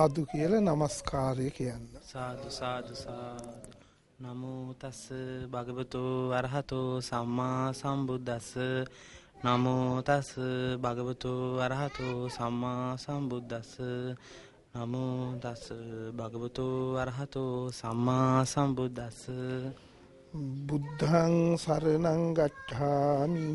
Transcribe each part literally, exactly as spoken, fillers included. සාදු කියලා নমස්කාරය කියන්න. සාදු සාදු සාදු. නමෝ තස් භගවතෝ අරහතෝ සම්මා සම්බුද්දස්ස. නමෝ තස් භගවතෝ අරහතෝ සම්මා සම්බුද්දස්ස. නමෝ තස් භගවතෝ අරහතෝ සම්මා සම්බුද්දස්ස. Buddhaṃ saraṇaṃ gacchāmi.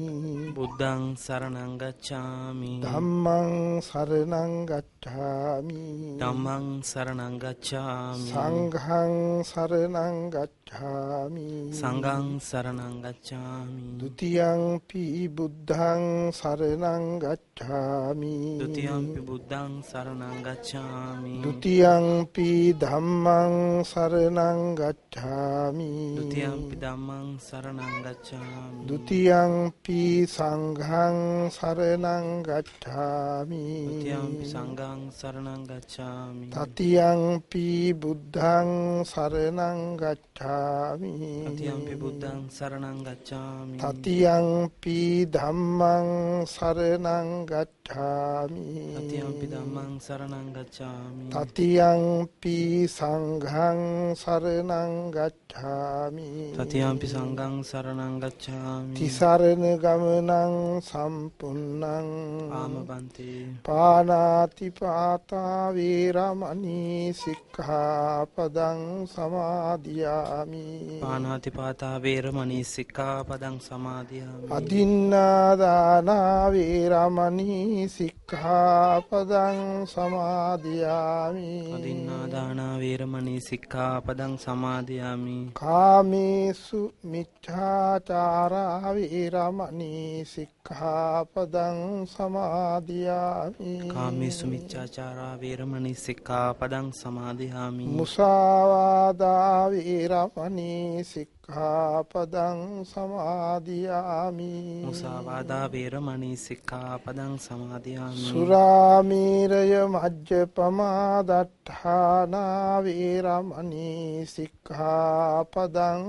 Buddhaṃ saraṇaṃ gacchāmi. Dhammaṃ saraṇaṃ gacchāmi. Dhammaṃ saraṇaṃ gacchāmi. Sanghaṃ saraṇaṃ gacchāmi. Sanghaṃ saraṇaṃ gacchāmi. Dutiyaṃ pi buddhaṃ saraṇaṃ gacchāmi. Dutiyaṃ pi buddhaṃ saraṇaṃ gacchāmi. Dutiyaṃ pi dhammaṃ saraṇaṃ gacchāmi. Dhammang saranang gacchami. Dutiyang pi sanghang saranang gacchami. Dutiyang pi sanghang saranang gacchami. Tatiyang pi buddhang saranang gacchami. Tatiyang pi buddhang saranang gacchami. Tatiyang pi dhammang saranang gacchami. Tatiyang pi dhammang saranang gacchami. Tatiyang pi sanghang saranang gacchami. Tatiyampi sangang saranang gacchami. Tisarana gamanang sampunnang. Amabante. Panati pata viramani sikkhapadang samadhiyami. Panati pata viramani sikkhapadang samadhiyami. Adinnadana viramani sikkhapadang samadhiyami. Adinnadana viramani sikkhapadang samadhiyami. Kami Su micchācārā vīramani sikkhapadang samādhiyāmi. Kāmesu micchācārā vīramani sikkhapadang samādhiyāmi. Musāvādā vīramani sikkhapadang samādhiyāmi. Musāvādā vīramani sikkhapadang samādhiyāmi. Surāmīraya majjapamādatthānā vīramani sikkhapadang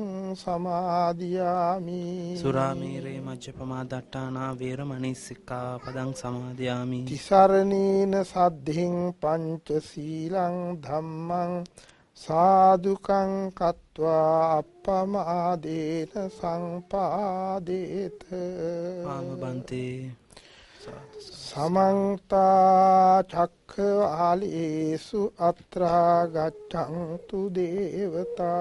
samadhyami. Suramire majjapamadattana veeramani sikkhapadang samadhyami. Tisaranena saddhiṃ pañcasīlaṃ dhammaṃ sādhukaṃ katvā appamādena sampādeta. Amabante. Samantha cakkvālesu atra gaccantu devata.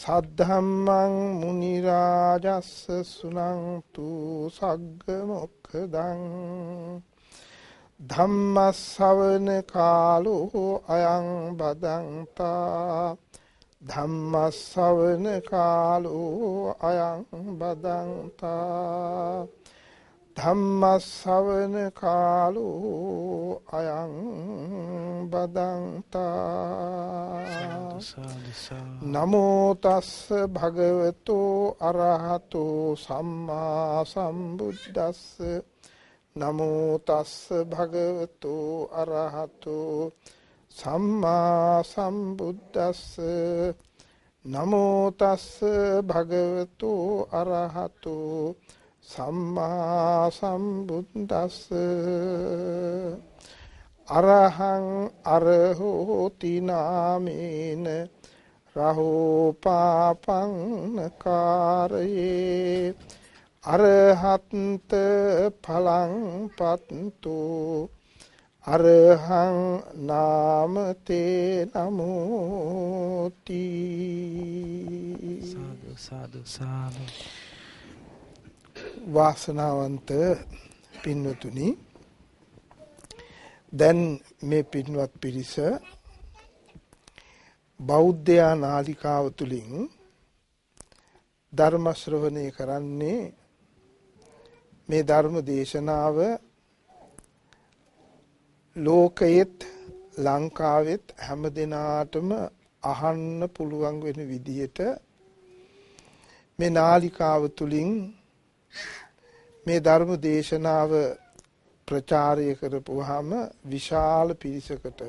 Saddhammaṃ munirājassa sunantu saggamokkadaṃ. Dhammasavana kālo ayaṃ badantā. Dhammasavana kālo ayaṃ badantā. Dhammasavana kālo ayaṃ badantā. Namo tassa bhagavato arahato sammasambuddhassa. Namo tassa bhagavato arahato sammasambuddhassa. Namo tassa bhagavato arahato Samma Sambuddhassa. Arahang arahoti namena raho papang karaye. Arahanta phalang pattu arahang namate namoti. Sadhu sadhu sadhu. Vasanavanta Pinvatuni. දැන් මේ පින්වත් පිරිස බෞද්ධයා නාලිකාව තුලින් ධර්ම ශ්‍රවණය කරන්නේ මේ ධර්ම දේශනාව ලෝකයේත් ලංකාවෙත් හැම දිනාටම අහන්න පුළුවන් වෙන විදියට මේ නාලිකාව තුලින් මේ ධර්ම දේශනාව ප්‍රචාරය කරපුවාම විශාල පිරිසකට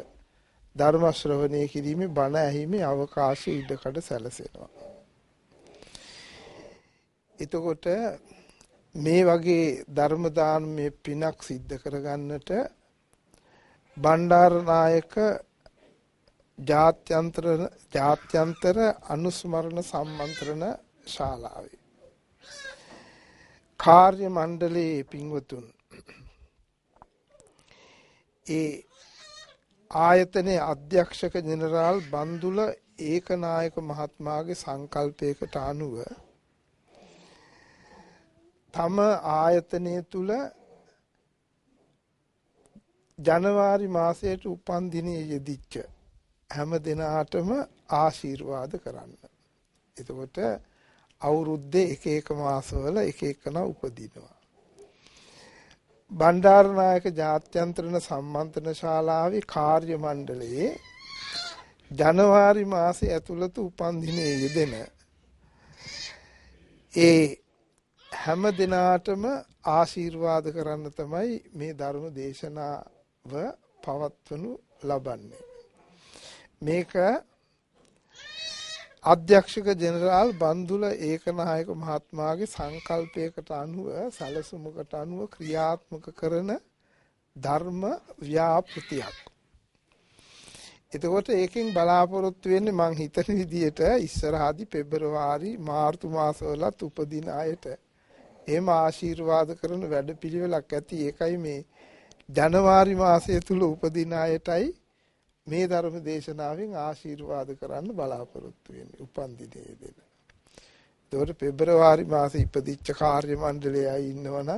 ධර්ම ශ්‍රවණය කිරීමේ බණ ඇහිීමේ අවකාශය ඉඩකඩ සැලසෙනවා. එතකොට මේ වගේ ධර්ම දානමය පිනක් සිද්ධ කරගන්නට Bandaranayaka Jatyantara Jatyantara Anusmarana Sammantrana Shalavi Karya Mandale Pingvatun E Ayatane Adhyakshaka General Bandula Ekanayaka Mahatmage Sankalpekata Anuwa Thama Ayatane Tula ජනවාරි මාසයට උපන් දිනේ යෙදිච්ච හැම දිනාටම ආශිර්වාද කරන්න. එතකොට අවුරුද්දේ එක එක මාසවල එක එකනා උපදිනවා. බණ්ඩාරනායක ජාත්‍යන්තරන සම්මන්ත්‍රණ ශාලාවේ කාර්ය මණ්ඩලයේ ජනවාරි මාසයේ ඇතුළත උපන් දිනේ යෙදෙන ඒ හැම දිනාටම ආශිර්වාද කරන්න තමයි මේ ධර්ම දේශනා පවත්වනු ලබන්නේ. මේක අධ්‍යක්ෂක ජෙනරාල් බන්දුල ඒකනායක මහත්මයාගේ සංකල්පයකට අනුව සැලසුමකට අනුව ක්‍රියාත්මක කරන ධර්ම ව්‍යාපෘතියක්. එතකොට ඒකෙන් බලාපොරොත්තු වෙන්නේ මං හිතන විදියට ඉස්සරහදී පෙබරවාරි මාර්තු මාසවලත් උපදින අයට එහෙම ආශිර්වාද කරන වැඩපිළිවෙලක් ඇති. ඒකයි මේ ජනවාරි මාසයේ තුල උපදින අයටයි මේ ධර්ම දේශනාවෙන් ආශිර්වාද කරන්න බලාපොරොත්තු වෙන්නේ උපන් දිනේ දෙන. ඒතකොට පෙබරවාරි මාසෙ ඉපදිච්ච කාර්ය මණ්ඩලයයි ඉන්නවනම්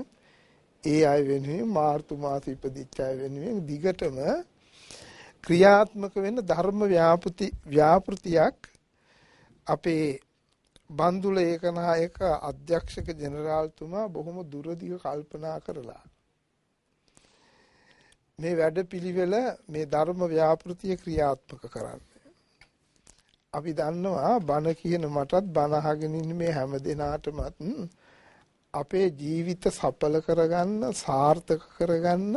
ඒ අය වෙනුවෙන් මාර්තු මාසෙ ඉපදිච්ච අය වෙනුවෙන් දිගටම ක්‍රියාත්මක වෙන ධර්ම ව්‍යාපෘති ව්‍යාපෘතියක් අපේ බන්දුල ඒකනායක අධ්‍යක්ෂක ජෙනරාල්තුමා බොහොම දුරදිග කල්පනා කරලා මේ වැඩපිළිවෙල මේ ධර්ම ව්‍යාපෘතිය ක්‍රියාත්මක කරන්න. අපි දන්නවා බණ කියන මටත් බණ අහගෙන ඉන්න මේ හැම දිනාටමත් අපේ ජීවිත සඵල කරගන්න සාර්ථක කරගන්න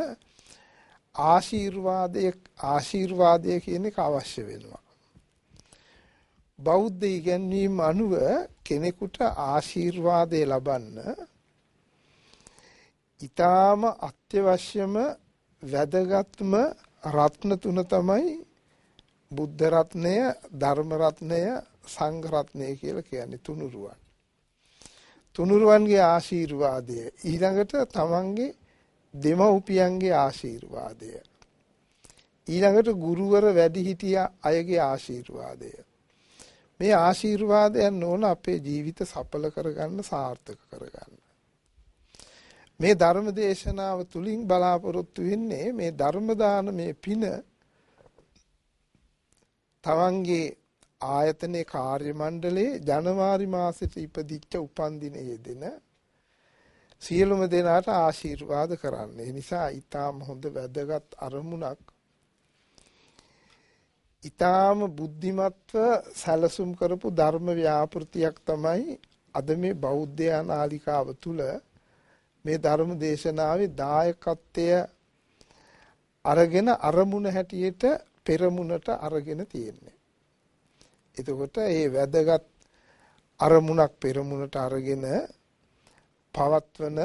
ආශිර්වාදයේ ආශිර්වාදයේ කියන එක අවශ්‍ය වෙනවා. බෞද්ධ ඉගැන්වීම අනුව කෙනෙකුට ආශිර්වාදය ලබන්න ඊටාම අත්‍යවශ්‍යම වැදගත්ම රත්න තුන තමයි බුද්ධ රත්නය, ධර්ම රත්නය, සංඝ රත්නය කියලා කියන්නේ තුනුරුවන්. තුනුරුවන්ගේ ආශිර්වාදය ඊළඟට තමන්ගේ දෙමව්පියන්ගේ ආශිර්වාදය ඊළඟට ගුරුවර වැඩිහිටිය අයගේ ආශිර්වාදය. මේ ආශිර්වාදයන් ඕන අපේ ජීවිත සඵල කරගන්න සාර්ථක කරගන්න. මේ ධර්ම දේශනාව තුලින් බලාපොරොත්තු වෙන්නේ මේ ධර්ම දානමය පින තමන්ගේ ආයතනයේ කාර්ය මණ්ඩලයේ ජනවාරි මාසෙට ඉපදිච්ච උපන් දිනයේ දෙන සියලුම දෙනාට ආශිර්වාද කරන්න. ඒ නිසා ඊටාම හොඳ වැදගත් අරමුණක් ඊටාම බුද්ධිමත්ව සැලසුම් කරපු ධර්ම ව්‍යාපෘතියක් තමයි අද මේ බෞද්ධ නාලිකාව තුල මේ ධර්ම දේශනාවේ දායකත්වය අරගෙන අරමුණ හැටියට පෙරමුණට අරගෙන තියෙන්නේ. එතකොට මේ වැදගත් අරමුණක් පෙරමුණට අරගෙන පවත්වන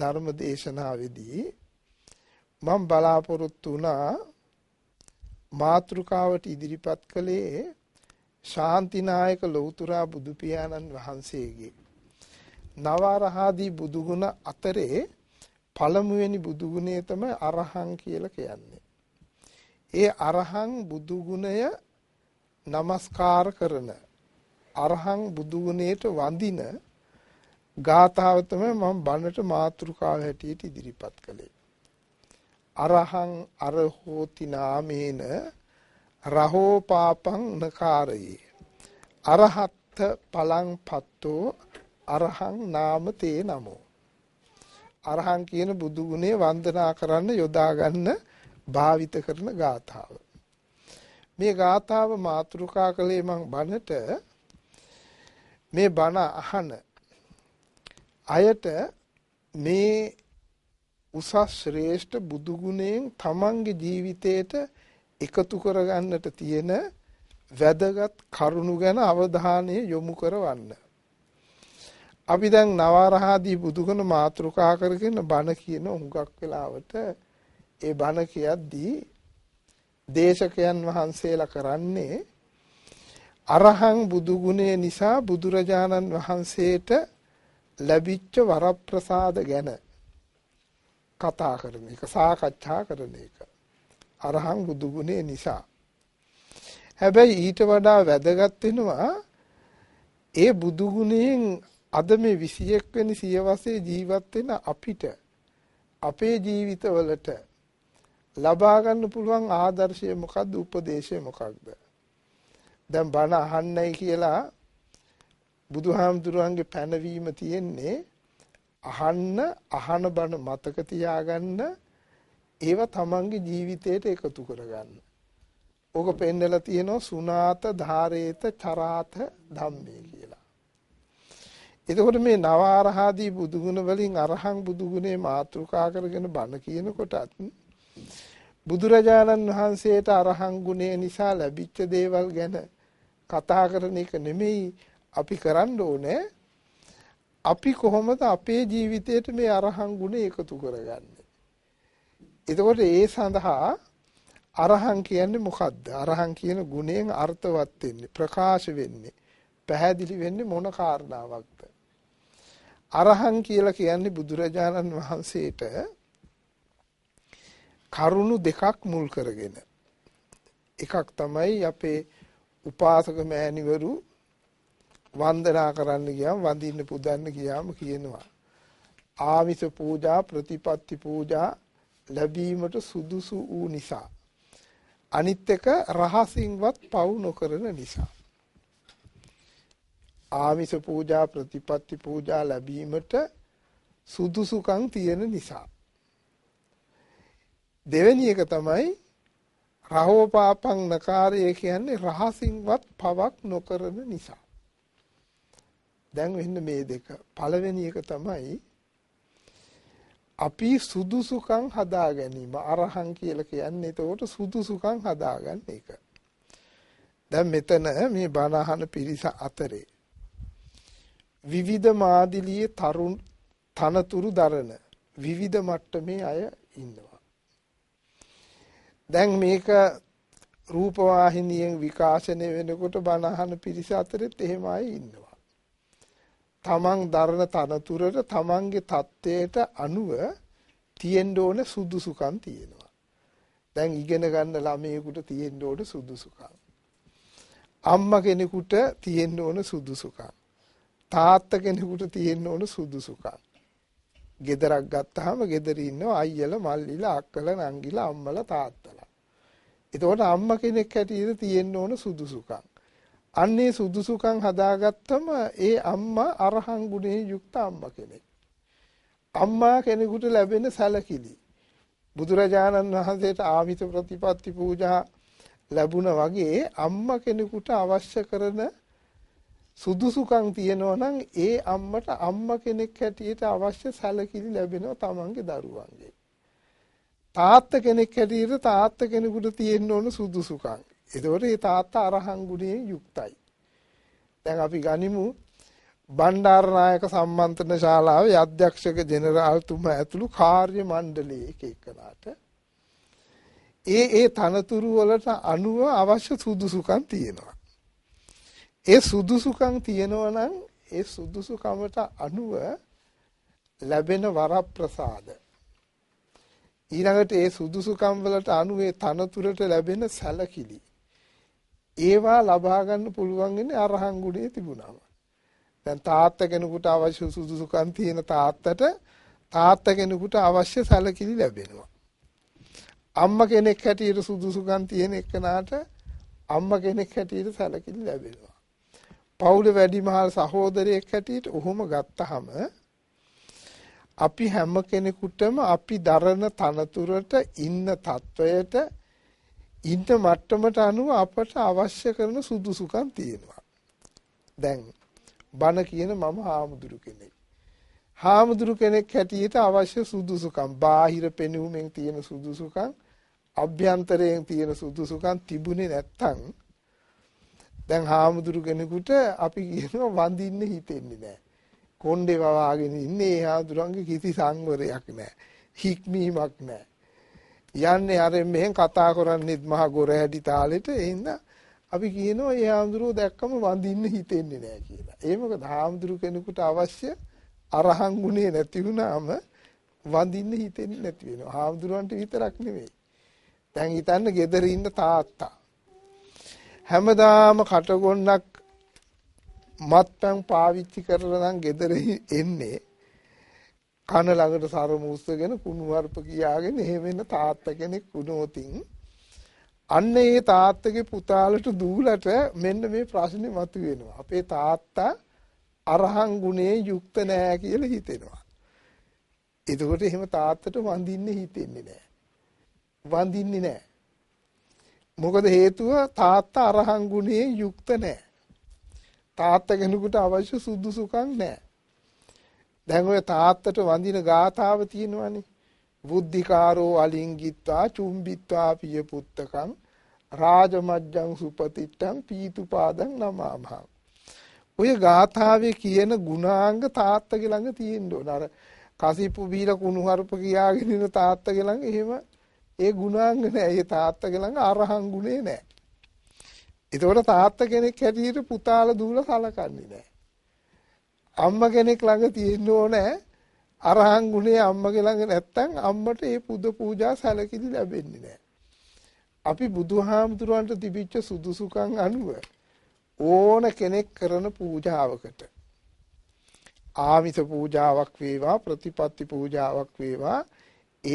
ධර්ම දේශනාවේදී මම බලාපොරොත්තු වුණා මාතෘකාවට ඉදිරිපත් කළේ ශාන්තිනායක ලෞතුරා බුදු පියාණන් වහන්සේගේ නවරහාදී බුදුගුණ අතරේ පළමුවෙනි බුදුගුණය තමයි අරහං කියලා කියන්නේ. ඒ අරහං බුදුගුණය নমස්කාර කරන අරහං බුදුගුණයට වඳින ගාථාව තමයි මම බණට මාතෘකාව හැටියට ඉදිරිපත් කළේ. අරහං අරහෝති නාමේන රහෝ පාපං නකාරේ අරහත් පලං පත්තෝ අරහං නාම තේ නමෝ. අරහං කියන බුදු ගුණේ වන්දනා කරන්න යොදා ගන්න භාවිත කරන ගාථාව. මේ ගාථාව මාතෘකා කළේ මං බණට මේ බණ අහන අයට මේ උසස් ශ්‍රේෂ්ඨ බුදු ගුණයෙන් තමන්ගේ ජීවිතයට එකතු කරගන්නට තියෙන වැදගත් කරුණු ගැන අවධානය යොමු කරවන්න. අපි දැන් නවරහාදී බුදුගුණ මාතෘකා කරගෙන බණ කියන හුඟක් වෙලාවට ඒ බණ කියද්දී දේශකයන් වහන්සේලා කරන්නේ අරහං බුදු ගුණය නිසා බුදුරජාණන් වහන්සේට ලැබිච්ච වරප්‍රසාද ගැන කතා කරන එක, සාකච්ඡා කරන එක. අරහං බුදු ගුණය නිසා. හැබැයි ඊට වඩා වැදගත් වෙනවා ඒ බුදු ගුණයෙන් අද මේ විසිඑක වෙනි සියවසේ ජීවත් වෙන අපිට අපේ ජීවිතවලට ලබා ගන්න පුළුවන් ආදර්ශය මොකක්ද, උපදේශය මොකක්ද? දැන් බණ අහන්නයි කියලා බුදුහාමුදුරුවන්ගේ පැනවීම තියෙන්නේ අහන්න, අහන බණ මතක තියාගන්න, ඒවා තමන්ගේ ජීවිතයට එකතු කරගන්න. ඕක පෙන්නලා තියෙනවා සුනාත ධාරේත චරාත ධම්මේ කියලා. එතකොට මේ නව අරහදී බුදු ගුණ වලින් අරහං බුදු ගුණේ මාතෘකා කරගෙන බණ කියනකොටත් බුදුරජාණන් වහන්සේට අරහං ගුණේ නිසා ලැබිච්ච දේවල් ගැන කතා කරන එක නෙමෙයි අපි කරන්න ඕනේ. අපි කොහොමද අපේ ජීවිතයට මේ අරහං ගුණේ එකතු කරගන්නේ? එතකොට ඒ සඳහා අරහං කියන්නේ මොකද්ද? අරහං කියන ගුණයෙන් අර්ථවත් වෙන්නේ, ප්‍රකාශ වෙන්නේ, පැහැදිලි වෙන්නේ මොන කාරණාවක්ද? අරහං කියලා කියන්නේ බුදුරජාණන් වහන්සේට කරුණු දෙකක් මුල් කරගෙන. එකක් තමයි අපේ උපාසක මෑණිවරු වන්දනා කරන්න ගියාම, වඳින්න පුදන්න ගියාම කියනවා ආමිස පූජා ප්‍රතිපත්ති පූජා ලැබීමට සුදුසු වූ නිසා. අනිත් එක රහසින්වත් පවු නොකරන නිසා. ආමිස පූජා ප්‍රතිපත්ති පූජා ලැබීමට සුදුසුකම් තියෙන නිසා. දෙවෙනි එක තමයි රහෝපාපං නකාරය කියන්නේ රහසින්වත් පවක් නොකරන නිසා. දැන් මෙන්න මේ දෙක. පළවෙනි එක තමයි අපි සුදුසුකම් හදා ගැනීම. අරහං කියලා කියන්නේ ඒකට සුදුසුකම් හදා ගන්න එක. දැන් මෙතන මේ බණ අහන පිරිස අතරේ විවිධ මාදිලියේ තරුණ තනතුරු දරන විවිධ මට්ටමේ අය ඉන්නවා. දැන් මේක රූපවාහිනියෙන් විකාශනය වෙනකොට බණ අහන පිරිස අතරෙත් එහෙම අය ඉන්නවා. තමන් දරන තනතුරට, තමන්ගේ තත්ත්වයට අනුව තියෙන්න ඕන සුදුසුකම් තියෙනවා. දැන් ඉගෙන ගන්න ළමයෙකුට තියෙන්න ඕන සුදුසුකම්. අම්මා කෙනෙකුට තියෙන්න ඕන සුදුසුකම්. තාත්තා කෙනෙකුට තියෙන්න ඕන සුදුසුකම්. ගෙදරක් ගත්තාම ගෙදර ඉන්නවා අයියලා, මල්ලිලා, අක්කලා, නංගිලා, අම්මලා, තාත්තලා. එතකොට අම්මා කෙනෙක් හැටියට තියෙන්න ඕන සුදුසුකම්. අන්නේ සුදුසුකම් හදාගත්තම ඒ අම්මා අරහං ගුණයෙන් යුක්ත අම්මා කෙනෙක්. අම්මා කෙනෙකුට ලැබෙන සැලකිලි. බුදුරජාණන් වහන්සේට ආමිත ප්‍රතිපත්ති පූජා ලැබුණා වගේ අම්මා කෙනෙකුට අවශ්‍ය කරන සුදුසුකම් තියෙනවා නම් ඒ අම්මට අම්මා කෙනෙක් හැටියට අවශ්‍ය සැලකිලි ලැබෙනවා තමන්ගේ දරුවන්ගේ. තාත්තා කෙනෙක් හැටියට තාත්තා කෙනෙකුට තියෙන්න ඕන සුදුසුකම්. එතකොට මේ තාත්තා අරහං ගුණයෙන් යුක්තයි. දැන් අපි ගනිමු බණ්ඩාරනායක සම්මන්ත්‍රණ ශාලාවේ අධ්‍යක්ෂක ජෙනරාල්තුමා ඇතුළු කාර්ය මණ්ඩලයේ එක එකනාට ඒ ඒ තනතුරු වලට අනුව අවශ්‍ය සුදුසුකම් තියෙනවා. ඒ සුදුසුකම් තියෙනවා නම් ඒ සුදුසුකමට අනුව ලැබෙන වරප්‍රසාද, ඊළඟට ඒ සුදුසුකම් වලට අනුව ඒ තනතුරට ලැබෙන සැලකිලි, ඒවා ලබා ගන්න පුළුවන් ඉන්නේ අරහං ගුණයේ තිබුණාම. දැන් තාත්තා කෙනෙකුට අවශ්‍ය සුදුසුකම් තියෙන තාත්තට තාත්තා කෙනෙකුට අවශ්‍ය සැලකිලි ලැබෙනවා. අම්මා කෙනෙක් හැටියට සුදුසුකම් තියෙන එකනට අම්මා කෙනෙක් හැටියට සැලකිලි ලැබෙනවා. පවුලේ වැඩිමහල් සහෝදරයෙක් හැටියට ඔහොම ගත්තාම අපි හැම කෙනෙකුටම අපි දරන තනතුරට, ඉන්න තත්වයට, ඉන්න මට්ටමට අනුව අපට අවශ්‍ය කරන සුදුසුකම් තියෙනවා. දැන් බණ කියන මම හාමුදුරු කෙනෙක්. හාමුදුරු කෙනෙක් හැටියට අවශ්‍ය සුදුසුකම්, බාහිර පෙනුමෙන් තියෙන සුදුසුකම්, අභ්‍යන්තරයෙන් තියෙන සුදුසුකම් තිබුණේ නැත්තම් දැන් හාමුදුරු කෙනෙකුට අපි කියනවා වඳින්න හිතෙන්නේ නැහැ. කොණ්ඩේ වවාගෙන ඉන්නේ. ඒ හාමුදුරන්ගේ කිසි සංවරයක් නැහැ, හික්මීමක් නැහැ. යන්නේ අරෙන් මෙහෙන් කතා කරන්නේත් මහ ගොර හැටි තාලෙට. එහෙනම් අපි කියනවා ඒ හාමුදුරුවෝ දැක්කම වඳින්න හිතෙන්නේ නැහැ කියලා. ඒ මොකද හාමුදුරු කෙනෙකුට අවශ්‍ය අරහන් ගුණේ නැති වුණාම වඳින්න හිතෙන්නේ නැති වෙනවා. හාමුදුරුවන්ට විතරක් නෙවෙයි. දැන් හිතන්න ගෙදර ඉන්න තාත්තා හැමදාම කටගොන්නක් මත්පැන් පාවිච්චි කරලා නම් ගෙදර එන්නේ කන ළඟට සරමුස්සගෙන කුණු වර්ප කියාගෙන එහෙම වෙන තාත්තා කෙනෙක් වුණොතින් අන්න ඒ තාත්තගේ පුතාලට දූලට මෙන්න මේ ප්‍රශ්නේ මතුවෙනවා. අපේ තාත්තා අරහං ගුණේ යුක්ත නෑ කියලා හිතෙනවා. එතකොට එහෙම තාත්තට වඳින්නේ හිතෙන්නේ නෑ. වඳින්නේ නෑ. මොකද හේතුව තාත්තා අරහං ගුණේ යුක්ත නෑ. තාත්තා කෙනෙකුට අවශ්‍ය සුදුසුකම් නැහැ. දැන් ඔය තාත්තට වඳින ගාථාව තියෙනවානේ. බුද්ධිකාරෝ අලිංගිත්වා චුම්බිත්වා පිය පුත්තකම් රාජමජ්ජං සුපතිට්ඨං පීතුපාදං නමාමහ. ඔය ගාථාවේ කියන ගුණාංග තාත්තගේ ළඟ තියෙන්න ඕන. අර කසිපු බීලා කුණු හරප කියාගෙන ඉන්න තාත්තගේ ළඟ එහෙම ඒ ගුණාංග නැහැ. ඒ තාත්තගේ ළඟ අරහං ගුණේ නැහැ. ඒතකොට තාත්තා කෙනෙක් හැටියට පුතාලා දුවලා කලකන්නේ නැහැ. අම්මා කෙනෙක් ළඟ තියෙන්න ඕනේ අරහන් ගුණේ අම්මගේ ළඟ නැත්තම් අම්මට ඒ පුද පූජා සැලකිලි ලැබෙන්නේ නැහැ. අපි බුදුහාමුදුරන්ට තිබිච්ච සුදුසුකම් අනුව ඕන කෙනෙක් කරන පූජාවකට ආමිස පූජාවක් වේවා ප්‍රතිපත්ති පූජාවක් වේවා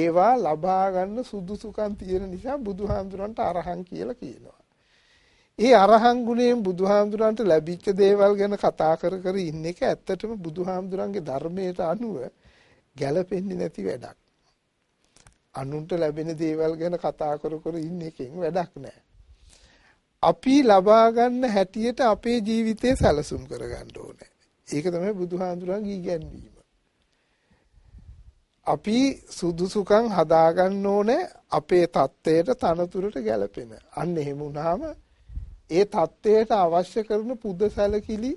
ඒවා ලබා ගන්න සුදුසුකම් තියෙන නිසා බුදුහාමුදුරන්ට අරහන් කියලා කියනවා. ඒ අරහං ගුණයෙන් බුදුහාමුදුරන්ට ලැබිච්ච දේවල් ගැන කතා කර කර ඉන්න එක ඇත්තටම බුදුහාමුදුරන්ගේ ධර්මයට අනුව ගැළපෙන්නේ නැති වැඩක්. අනුන්ට ලැබෙන දේවල් ගැන කතා කර කර ඉන්න එකෙන් වැඩක් නැහැ. අපි ලබා ගන්න හැටියට අපේ ජීවිතේ සැලසුම් කරගන්න ඕනේ. ඒක තමයි බුදුහාමුදුරන්ගේ ඉගැන්වීම. අපි සුදුසුකම් හදා ගන්න ඕනේ අපේ தත්ත්වයට තනතුරට ගැළපෙන. අන්න එහෙම වුණාම ඒ தත්ත්වයට අවශ්‍ය කරන පුද සැලකිලි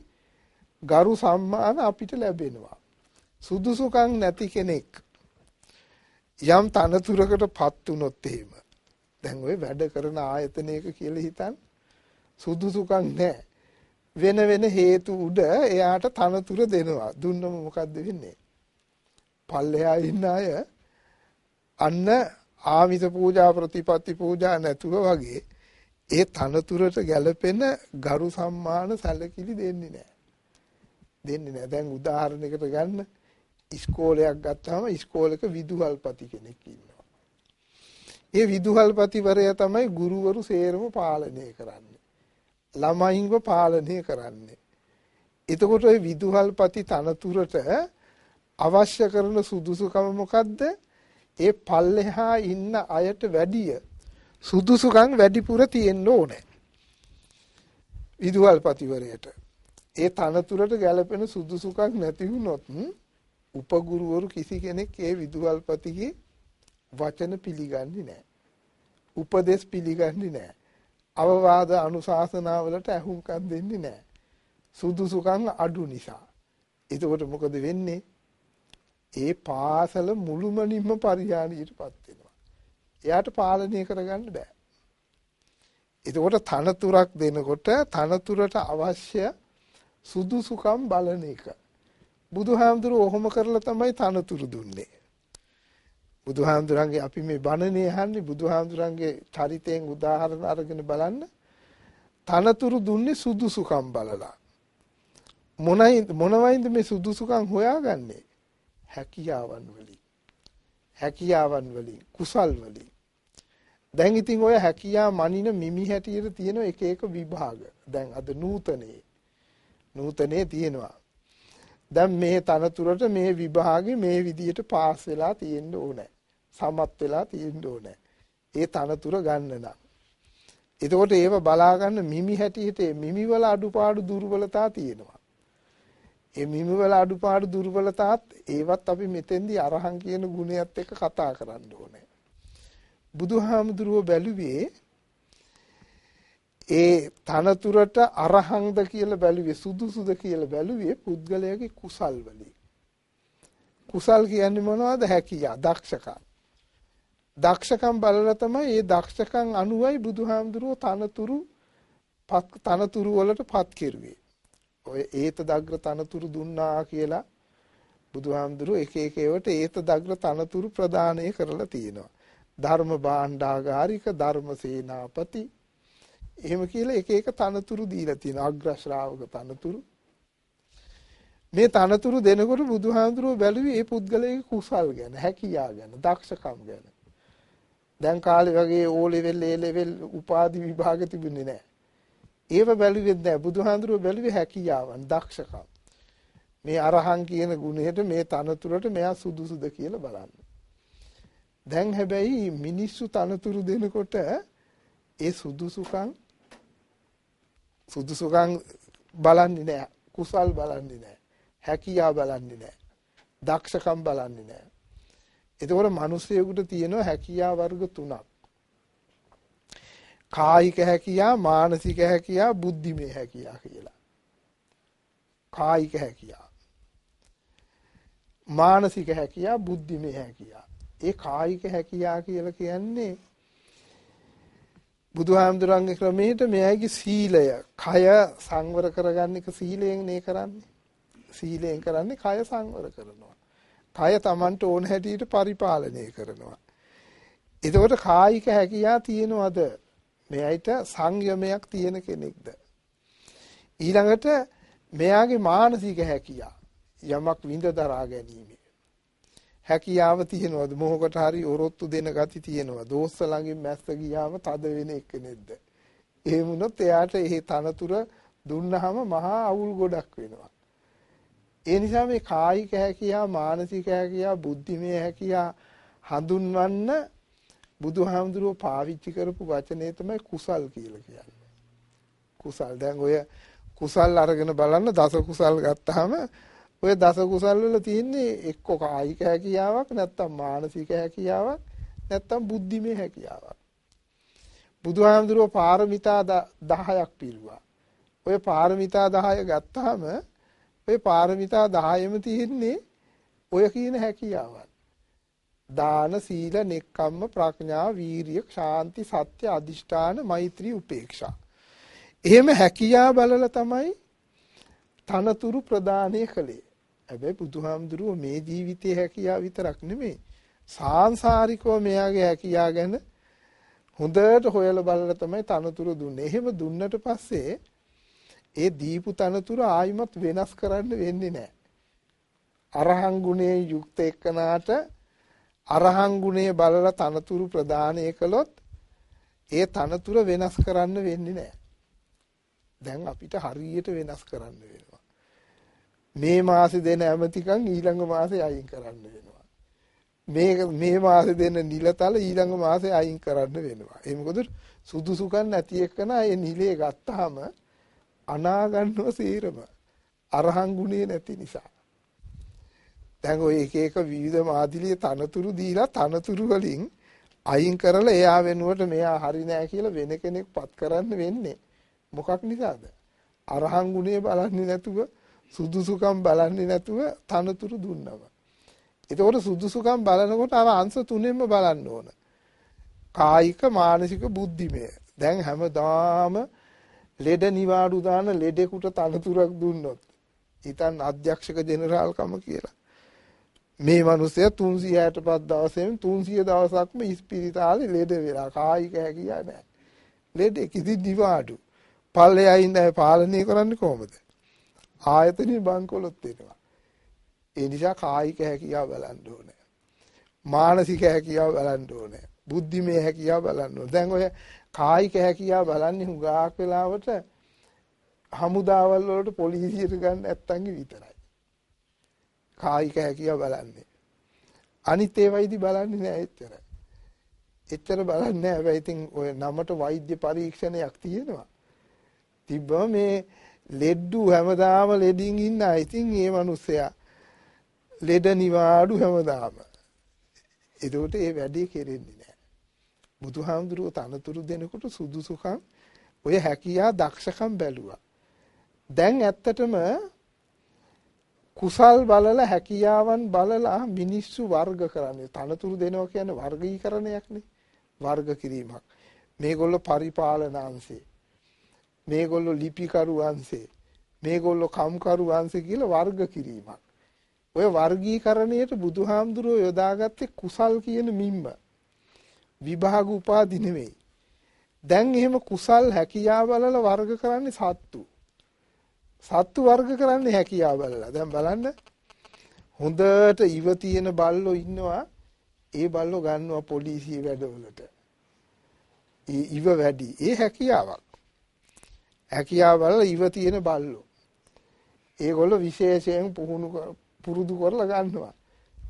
ගරු සම්මාන අපිට ලැබෙනවා. සුදුසුකම් නැති කෙනෙක් යම් තනතුරකටපත් වුණොත් එහෙම දැන් ওই වැඩ කරන ආයතනයක කියලා හිතන් සුදුසුකම් නැහැ. වෙන වෙන හේතු උඩ එයාට තනතුර දෙනවා. දුන්නම මොකද්ද වෙන්නේ? පල්ලෙහා ඉන්න අය අන්න ආමිත පූජා ප්‍රතිපත්ති පූජා නැතුව වගේ ඒ තනතුරට ගැලපෙන ගරු සම්මාන සැලකිලි දෙන්නේ නැහැ. දෙන්නේ නැහැ. දැන් උදාහරණයකට ගන්න ඉස්කෝලයක් ගත්තාම ඉස්කෝලේක විදුහල්පති කෙනෙක් ඉන්නවා. ඒ විදුහල්පතිවරයා තමයි ගුරුවරු සේරම පාලනය කරන්නේ. ළමයින්ව පාලනය කරන්නේ. එතකොට ඒ විදුහල්පති තනතුරට අවශ්‍ය කරන සුදුසුකම මොකද්ද? ඒ පල්ලෙහා ඉන්න අයට වැඩිය සුදුසුකම් වැඩිපුර තියෙන්න ඕනේ. විදුහල්පතිවරයාට ඒ තනතුරට ගැලපෙන සුදුසුකම් නැති වුණොත් උපගුරුවරු කිසි කෙනෙක් ඒ විදුහල්පතිගේ වචන පිළිගන්නේ නැහැ. උපදේශ පිළිගන්නේ නැහැ. අවවාද අනුශාසනාවලට ඇහුම්කන් දෙන්නේ නැහැ. සුදුසුකම් අඩු නිසා. එතකොට මොකද වෙන්නේ? ඒ පාසල මුළුමනින්ම පරිහානියටපත් වෙනවා. එයාට පාලනය කරගන්න බෑ. එතකොට තනතුරක් දෙනකොට තනතුරට අවශ්‍ය සුදුසුකම් බලන එක. බුදුහාමුදුරුවෝ ඔහොම කරලා තමයි තනතුරු දුන්නේ. බුදුහාමුදුරන්ගේ අපි මේ බණනේ අහන්නේ බුදුහාමුදුරන්ගේ චරිතයෙන් උදාහරණ අරගෙන බලන්න. තනතුරු දුන්නේ සුදුසුකම් බලලා. මොනයි මොනවයින්ද මේ සුදුසුකම් හොයාගන්නේ? හැකියාවන් වලින්. හැකියාවන් වලින් කුසල් වලින්. දැන් ඉතින් ඔය හැකියා මනින මිමි හැටියට තියෙන එක එක විභාග. දැන් අද නූතනේ නූතනේ තියෙනවා. දැන් මේ තනතුරට මේ විභාගේ මේ විදියට පාස් වෙලා තියෙන්න ඕනේ. සමත් වෙලා තියෙන්න ඕනේ. ඒ තනතුර ගන්න නම්. එතකොට ඒව බලා ගන්න මිමි හැටියට මිමි වල අඩුපාඩු දුර්වලතා තියෙනවා. ඒ මිමි වල අඩුපාඩු දුර්වලතාත් ඒවත් අපි මෙතෙන්දී අරහං කියන ගුණයත් එක්ක කතා කරන්න ඕනේ. බුදුහාමුදුරුවෝ බැලුවේ ඒ තනතුරට අරහංද කියලා බැලුවේ සුදුසුද කියලා බැලුවේ පුද්ගලයාගේ කුසල් වලින්. කුසල් කියන්නේ මොනවද? හැකියාව, දක්ෂකම්. දක්ෂකම් බලලා තමයි මේ දක්ෂකම් අනුවයි බුදුහාමුදුරුව තනතුරු තනතුරු වලට පත් කෙරුවේ. ඔය ඒත දග්‍ර තනතුරු දුන්නා කියලා බුදුහාමුදුරුව එක එක ඒවට ඒත දග්‍ර තනතුරු ප්‍රදානය කරලා තියෙනවා. ධර්ම භාණ්ඩාගාරික ධර්ම සේනාපති එහෙම කියලා එක එක තනතුරු දීලා තියෙනවා. අග්‍ර ශ්‍රාවක තනතුරු. මේ තනතුරු දෙනකොට බුදුහාමුදුරුව බැලුවේ මේ පුද්ගලයාගේ කුසල් ගැන, හැකියාව ගැන, දක්ෂකම් ගැන. දැන් කාලේ වගේ ඕ ලෙවල්, ඒ ලෙවල් උපාධි විභාග තිබුණේ නැහැ. ඒව බැලුවේ නැහැ. බුදුහාමුදුරුව බැලුවේ හැකියාවන්, දක්ෂකම්. මේ අරහන් කියන ගුණයට මේ තනතුරට මෙයා සුදුසුද කියලා බලන්න. දැන් හැබැයි මිනිස්සු තනතුරු දෙනකොට ඒ සුදුසුකම් සුදුසුකම් බලන්නේ නැහැ. කුසල් බලන්නේ නැහැ. හැකියාව බලන්නේ නැහැ. දක්ෂකම් බලන්නේ නැහැ. එතකොට මිනිස්සුයෙකුට තියෙනවා හැකියාව වර්ග තුනක්. කායික හැකියාව, මානසික හැකියාව, බුද්ධිමය හැකියාව කියලා. කායික හැකියාව. මානසික හැකියාව, බුද්ධිමය හැකියාව. ඒ කායික හැකියාව කියලා කියන්නේ බුදුහාමුදුරන්ගේ ක්‍රමයට මෙයාගේ සීලය, කය සංවර කරගන්න එක සීලයෙන් නේ කරන්නේ. සීලයෙන් කරන්නේ කය සංවර කරනවා. කය Tamanට ඕන හැටියට පරිපාලනය කරනවා. එතකොට කායික හැකියාව තියෙනවද? මෙයිට සංයමයක් තියෙන කෙනෙක්ද? ඊළඟට මෙයාගේ මානසික හැකියාව, යමක් විඳ දරා ගැනීම හැකියාව තියෙනවද? මොහොකට හරි ඔරොත්තු දෙන ගති තියෙනවා. දෝස්ස ළඟින් මැස්ස ගියාම තද වෙන එක නේද? එහෙම වුණොත් එයාට ඒ තනතුර දුන්නාම මහා අවුල් ගොඩක් වෙනවා. ඒ නිසා මේ කායික හැකියාව, මානසික හැකියාව, බුද්ධිමය හැකියාව හඳුන්වන්න බුදුහාමුදුරුවෝ පාවිච්චි කරපු වචනේ තමයි කුසල් කියලා කියන්නේ. කුසල්. දැන් ඔය කුසල් අරගෙන බලන්න, දස කුසල් ගත්තාම ඔය දස කුසල් වල තියෙන්නේ එක්ක කායික හැකියාවක්, නැත්තම් මානසික හැකියාවක්, නැත්තම් බුද්ධිමය හැකියාවක්. බුදුහාමුදුරුව පාරමිතා දහයක් පිළිවා. ඔය පාරමිතා දහය ගත්තාම ඔය පාරමිතා දහයම තියෙන්නේ ඔය කියන හැකියාවන්. දාන, සීල, නෙක්ඛම්ම, ප්‍රඥා, වීරිය, ශාන්ති, සත්‍ය, අදිෂ්ඨාන, මෛත්‍රී, උපේක්ෂා. එහෙම හැකියාව බලලා තමයි තනතුරු ප්‍රදානය කළේ. හැබැයි බුදුහාමුදුරුවෝ මේ ජීවිතයේ හැකියාව විතරක් නෙමෙයි, සාංශාරිකව මෙයාගේ හැකියාව ගැන හොඳට හොයලා බලලා තමයි තනතුරු දුන්නේ. එහෙම දුන්නට පස්සේ ඒ දීපු තනතුරු ආයිමත් වෙනස් කරන්න වෙන්නේ නැහැ. අරහං ගුණයෙන් යුක්ත එක්කනාට අරහං ගුණය බලලා තනතුරු ප්‍රදානය කළොත් ඒ තනතුර වෙනස් කරන්න වෙන්නේ නැහැ. දැන් අපිට හරියට වෙනස් කරන්න වෙනවා. මේ මාසේ දෙන ඇමතිකම් ඊළඟ මාසේ අයින් කරන්න වෙනවා. මේ මේ මාසේ දෙන නිලතල ඊළඟ මාසේ අයින් කරන්න වෙනවා. ඒ මොකද සුදුසුකම් නැති එකන ඒ නිලේ ගත්තාම අනා ගන්නව සීරම. අරහං ගුණේ නැති නිසා. දැන් ඔය එක එක විවිධ මාදිලිය තනතුරු දීලා තනතුරු වලින් අයින් කරලා එයා වෙනුවට මෙයා හරි නෑ කියලා වෙන කෙනෙක්පත් කරන්න වෙන්නේ. මොකක් නිසාද? අරහං ගුණේ බලන්නේ නැතුව, සුදුසුකම් බලන්නේ නැතුව තනතුරු දුන්නව. එතකොට සුදුසුකම් බලනකොට අර අංශ තුනෙන්ම බලන්න ඕන. කායික, මානසික, බුද්ධිමය. දැන් හැමදාම ලෙඩ නිවාඩු දාන ලෙඩෙකුට තනතුරක් දුන්නොත් හිතන්න අධ්‍යක්ෂක ජෙනරාල්කම කියලා. මේ මිනිස්සයා තුන්සියයටපත් දවසෙන් තුන්සිය දවසක්ම ඉස්පිරිතාලේ ලෙඩ වෙලා. කායික හැකියාව නැහැ. ලෙඩේ කිසි නිවාඩු පල්ලෙයින් දැන් පාලනය කරන්නේ කොහොමද? ආයතනයේ බංකොලොත් වෙනවා. ඒ නිසා කායික හැකියාව බලන්න ඕනේ. මානසික හැකියාව බලන්න ඕනේ. බුද්ධිමය හැකියාව බලන්න ඕනේ. දැන් ඔය කායික හැකියාව බලන්නේ හුඟක් වෙලාවට හමුදාවල් වලට පොලිසියට ගන්න නැත්තන්ගේ විතරයි. කායික හැකියාව බලන්නේ. අනිත් ඒවයිදී බලන්නේ නැහැ එච්චර. එච්චර බලන්නේ නැහැ. හැබැයි ඉතින් ඔය නමට වෛද්‍ය පරීක්ෂණයක් තියෙනවා. තිබ්බ මේ ලෙඩු හැමදාම ලෙඩින් ඉන්න අය. ඉතින් ඒ මිනිස්සයා ලෙඩ නිවාඩු හැමදාම. එතකොට ඒ වැඩේ කෙරෙන්නේ නැහැ. බුදුහාමුදුරුවෝ තනතුරු දෙනකොට සුදුසුකම්, ඔය හැකියාව, දක්ෂකම් බැලුවා. දැන් ඇත්තටම කුසල් බලලා හැකියාවන් බලලා මිනිස්සු වර්ග කරන්නේ තනතුරු දෙනවා කියන්නේ වර්ගීකරණයක්නේ වර්ග කිරීමක් මේගොල්ලෝ පරිපාලන අංශේ මේගොල්ලෝ ලිපිකරු අංශේ මේගොල්ලෝ කම්කරු අංශේ කියලා වර්ග කිරීමක් ඔය වර්ගීකරණයට බුදුහාමුදුරුවෝ යොදාගත්තේ කුසල් කියන මිම්ම විභාග උපාදි නෙවෙයි දැන් එහෙම කුසල් හැකියාව බලලා වර්ග කරන්නේ සත්තු සත්තු වර්ග කරන්නේ හැකියාව බලලා දැන් බලන්න හොඳට ඉව තියෙන බල්ලෝ ඉන්නවා ඒ බල්ලෝ ගන්නවා පොලිසිය වැඩවලට ඒ ඉව වැඩි ඒ හැකියාවක් හැකියාව බලලා ඉව තියෙන බල්ලෝ ඒගොල්ලෝ විශේෂයෙන් පුහුණු පුරුදු කරලා ගන්නවා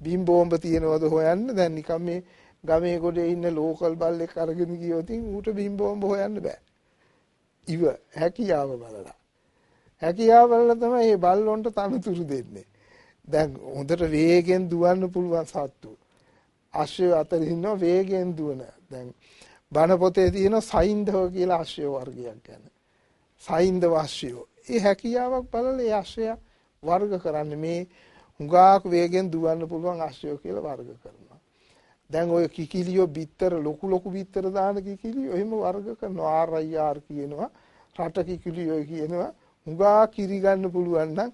බිම් බෝම්බ තියෙනවද හොයන්න දැන් නිකන් මේ ගමේ ගොඩේ ඉන්න ලෝකල් බල්ලෙක් අරගෙන ගියොත් ඌට බිම් බෝම්බ හොයන්න බෑ ඉව හැකියාව බලලා හැකියාව වල තමයි මේ බල්ලොන්ට තනතුරු දෙන්නේ. දැන් හොඳට වේගෙන් දුවන්න පුළුවන් සත්තු. අශ්වය අතර ඉන්නවා වේගෙන් දුවන. දැන් බණ පොතේ තියෙන සයින්දව කියලා අශ්වය වර්ගයක් ගන්න. සයින්දව අශ්වය. ඒ හැකියාවක් බලලා ඒ අශ්වය වර්ග කරන්නේ මේ හුඟාක වේගෙන් දුවන්න පුළුවන් අශ්වය කියලා වර්ග කරනවා. දැන් ඔය කිකිලියෝ බිත්තර ලොකු ලොකු බිත්තර දාන කිකිලියෝ එහෙම වර්ග කරනවා ආර් අයි ආර් කියනවා. රට කිකිලියෝ කියනවා. උගා කිරි ගන්න පුළුවන් නම්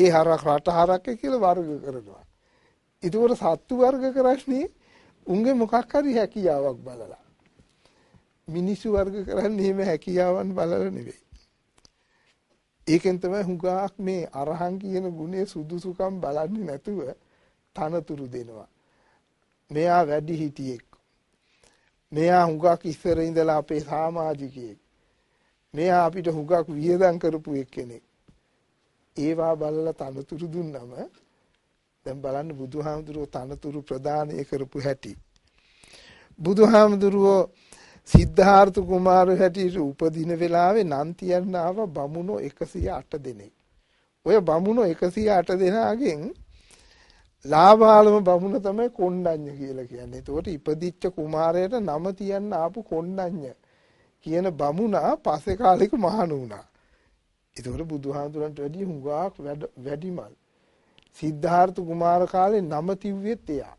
ඒ හරක් රට හරක් කියලා වර්ග කරනවා. ඒකවල සත්තු වර්ග කරන්නේ උන්ගේ මොකක් හරි හැකියාවක් බලලා. මිනිස්සු වර්ග කරන්නේ එහෙම හැකියාවන් බලලා නෙවෙයි. ඒකෙන් තමයි හුඟක් මේ අරහන් කියන ගුණේ සුදුසුකම් බලන්නේ නැතුව තනතුරු දෙනවා. මෙයා වැඩි හිටියෙක්. මෙයා හුඟක් ඉස්සර ඉඳලා අපේ සමාජිකයෙක්. මෙයා අපිට හුඟක් වියදම් කරපු එක්කෙනෙක්. ඒවා බලලා තනතුරු දුන්නම දැන් බලන්න බුදුහාමුදුරුවෝ තනතුරු ප්‍රදානය කරපු හැටි. බුදුහාමුදුරුවෝ සිද්ධාර්ථ කුමාරය හැටියට උපදින වෙලාවේ නම් තියන්න ආව බමුණෝ එකසිය අට දෙනෙක්. ඔය බමුණෝ එකසිය අට දෙනාගෙන් ලාභාලම බමුණ තමයි කොණ්ඩඤ්ඤ කියලා කියන්නේ. ඒකට ඉපදිච්ච කුමාරයට නම තියන්න ආපු කොණ්ඩඤ්ඤ කියන බමුණා පස්සේ කාලෙක මහාන වුණා. ඒතකොට බුදුහාමුදුරන්ට වැඩි හුඟක් වැඩිමල්. සිද්ධාර්ථ කුමාර කාලේ නම තිව්වෙත් එයා.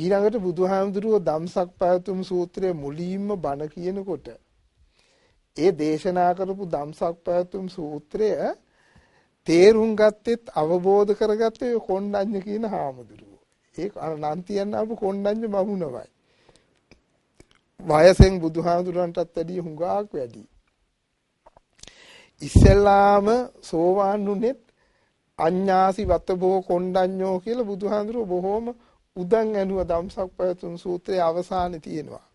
ඊළඟට බුදුහාමුදුරුවෝ ධම්සක් පැවතුම් සූත්‍රයේ මුලින්ම බණ කියනකොට ඒ දේශනා කරපු ධම්සක් පැවතුම් සූත්‍රය තේරුම් ගත්තෙත් අවබෝධ කරගත්තේ කොණ්ඩඤ්ඤ කියන හාමුදුරුවෝ. ඒක අර නම් තියන්න අපු කොණ්ඩඤ්ඤ බමුණවයි. වයසෙන් බුදුහාමුදුරන්ටත් වැඩිය හුඟක් වැඩි. ඉස්සෙල්ලාම සෝවාන් වුණෙත් අඤ්ඤාසි වතබෝ කොණ්ඩඤ්ඤෝ කියලා බුදුහාමුදුරෝ බොහොම උදන් ඇනුව ධම්සක් පැවතුම් සූත්‍රයේ අවසානයේ තියෙනවා.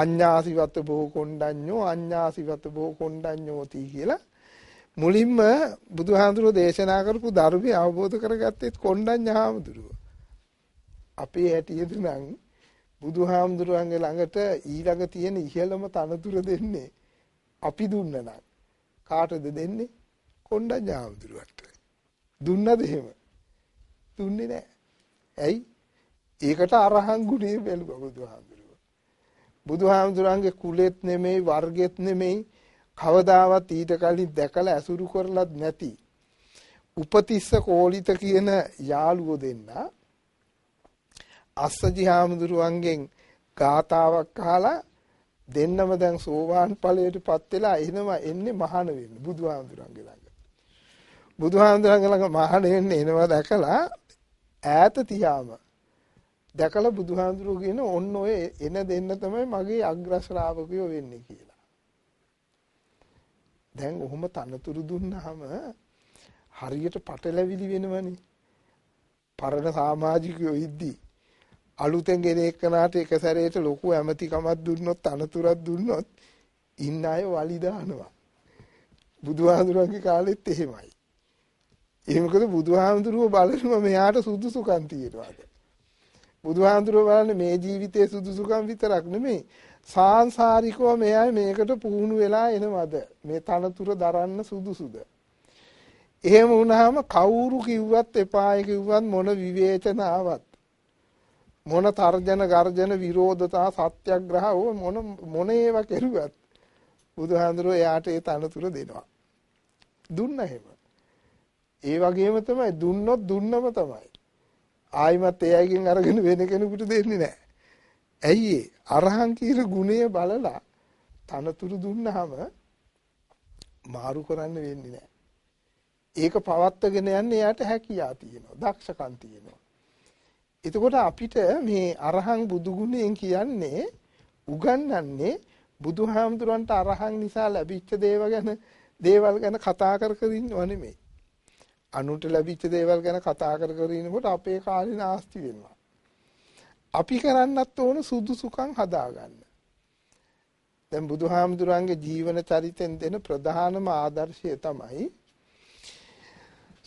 අඤ්ඤාසි වතබෝ කොණ්ඩඤ්ඤෝ අඤ්ඤාසි වතබෝ කොණ්ඩඤ්ඤෝති කියලා මුලින්ම බුදුහාමුදුරෝ දේශනා කරපු ධර්මය අවබෝධ කරගත්තෙත් කොණ්ඩඤ්ඤ හාමුදුරුවෝ. අපේ හැටියට නම් බුදුහාමුදුරුවන්ගේ ළඟට ඊළඟ තියෙන ඉහළම තනතුර දෙන්නේ අපි දුන්න නම් කාටද දෙන්නේ කොණ්ඩඤ්ඤ හාමුදුරුවන්ට දුන්නද එහෙම දුන්නේ නැහැ ඇයි ඒකට අරහන් ගුණේ බැලුවා බුදුහාමුදුරුවෝ බුදුහාමුදුරුවන්ගේ කුලෙත් නෙමෙයි වර්ගෙත් නෙමෙයි කවදාවත් ඊට කලින් දැකලා ඇසුරු කරලත් නැති උපතිස්ස කෝලිත කියන යාළුවෝ දෙන්නා අස්සජි හාමුදුරුවන්ගෙන් ගාතාවක් අහලා දෙන්නම දැන් සෝවාන් ඵලයටපත් වෙලා එනවා එන්නේ මහාන වෙන්න බුදුහාමුදුරන්ගේ ළඟ. බුදුහාමුදුරන්ගේ ළඟ මහාන වෙන්න එනවා දැකලා ඈත තියාම දැකලා බුදුහාමුදුරුවෝ කියන ඔන්න ඔය එන දෙන්න තමයි මගේ අග්‍ර ශ්‍රාවකයෝ වෙන්නේ කියලා. දැන් ඔහොම තනතුරු දුන්නාම හරියට පටලැවිලි වෙනවනේ. පරණ සමාජිකයෝ ඉද්දී අලුතෙන් ගෙන එක්කනාට එක සැරේට ලොකු ඇමතිකමක් දුන්නොත් අනතුරක් දුන්නොත් ඉන්න අය වලි දානවා. බුදුහාමුදුරුවන්ගේ කාලෙත් එහෙමයි. ඒ මොකද බුදුහාමුදුරුවෝ බලනවා මෙයාට සුදුසුකම් තියෙනවාද. බුදුහාමුදුරුවෝ බලන්නේ මේ ජීවිතයේ සුදුසුකම් විතරක් නෙමෙයි සාංශාරිකව මෙයා මේකට පුහුණු වෙලා එනවද මේ තනතුර දරන්න සුදුසුද. එහෙම වුණාම කවුරු කිව්වත් එපායි කිව්වත් මොන විවේචනාවක් මොන තර්ජන ගර්ජන විරෝධතා සත්‍යග්‍රහ මොන මොන ඒවා කෙරුවත් බුදුහාඳුරෝ එයාට ඒ තනතුර දෙනවා. දුන්න හැම ඒ වගේම තමයි දුන්නොත් දුන්නම තමයි. ආයිමත් ඒ අයගෙන් අරගෙන වෙන කෙනෙකුට දෙන්නේ නැහැ. ඇයි ඒ? අරහන් කියන ගුණය බලලා තනතුරු දුන්නාම මාරු කරන්න වෙන්නේ නැහැ. ඒක පවත්වාගෙන යන්න එයාට හැකියාව තියෙනවා, දක්ෂකම් තියෙනවා. එතකොට අපිට මේ අරහන් බුදු ගුණයෙන් කියන්නේ උගන්වන්නේ බුදුහාමුදුරන්ට අරහන් නිසා ලැබිච්ච දේව ගැන දේවල් ගැන කතා කර කර ඉන්නව නෙමෙයි. අනුන්ට ලැබිච්ච දේවල් ගැන කතා කර කර ඉන්නකොට අපේ කාලේ නාස්ති වෙනවා. අපි කරන්නත් ඕන සුදුසුකම් හදාගන්න. දැන් බුදුහාමුදුරන්ගේ ජීවන චරිතෙන් දෙන ප්‍රධානම ආදර්ශය තමයි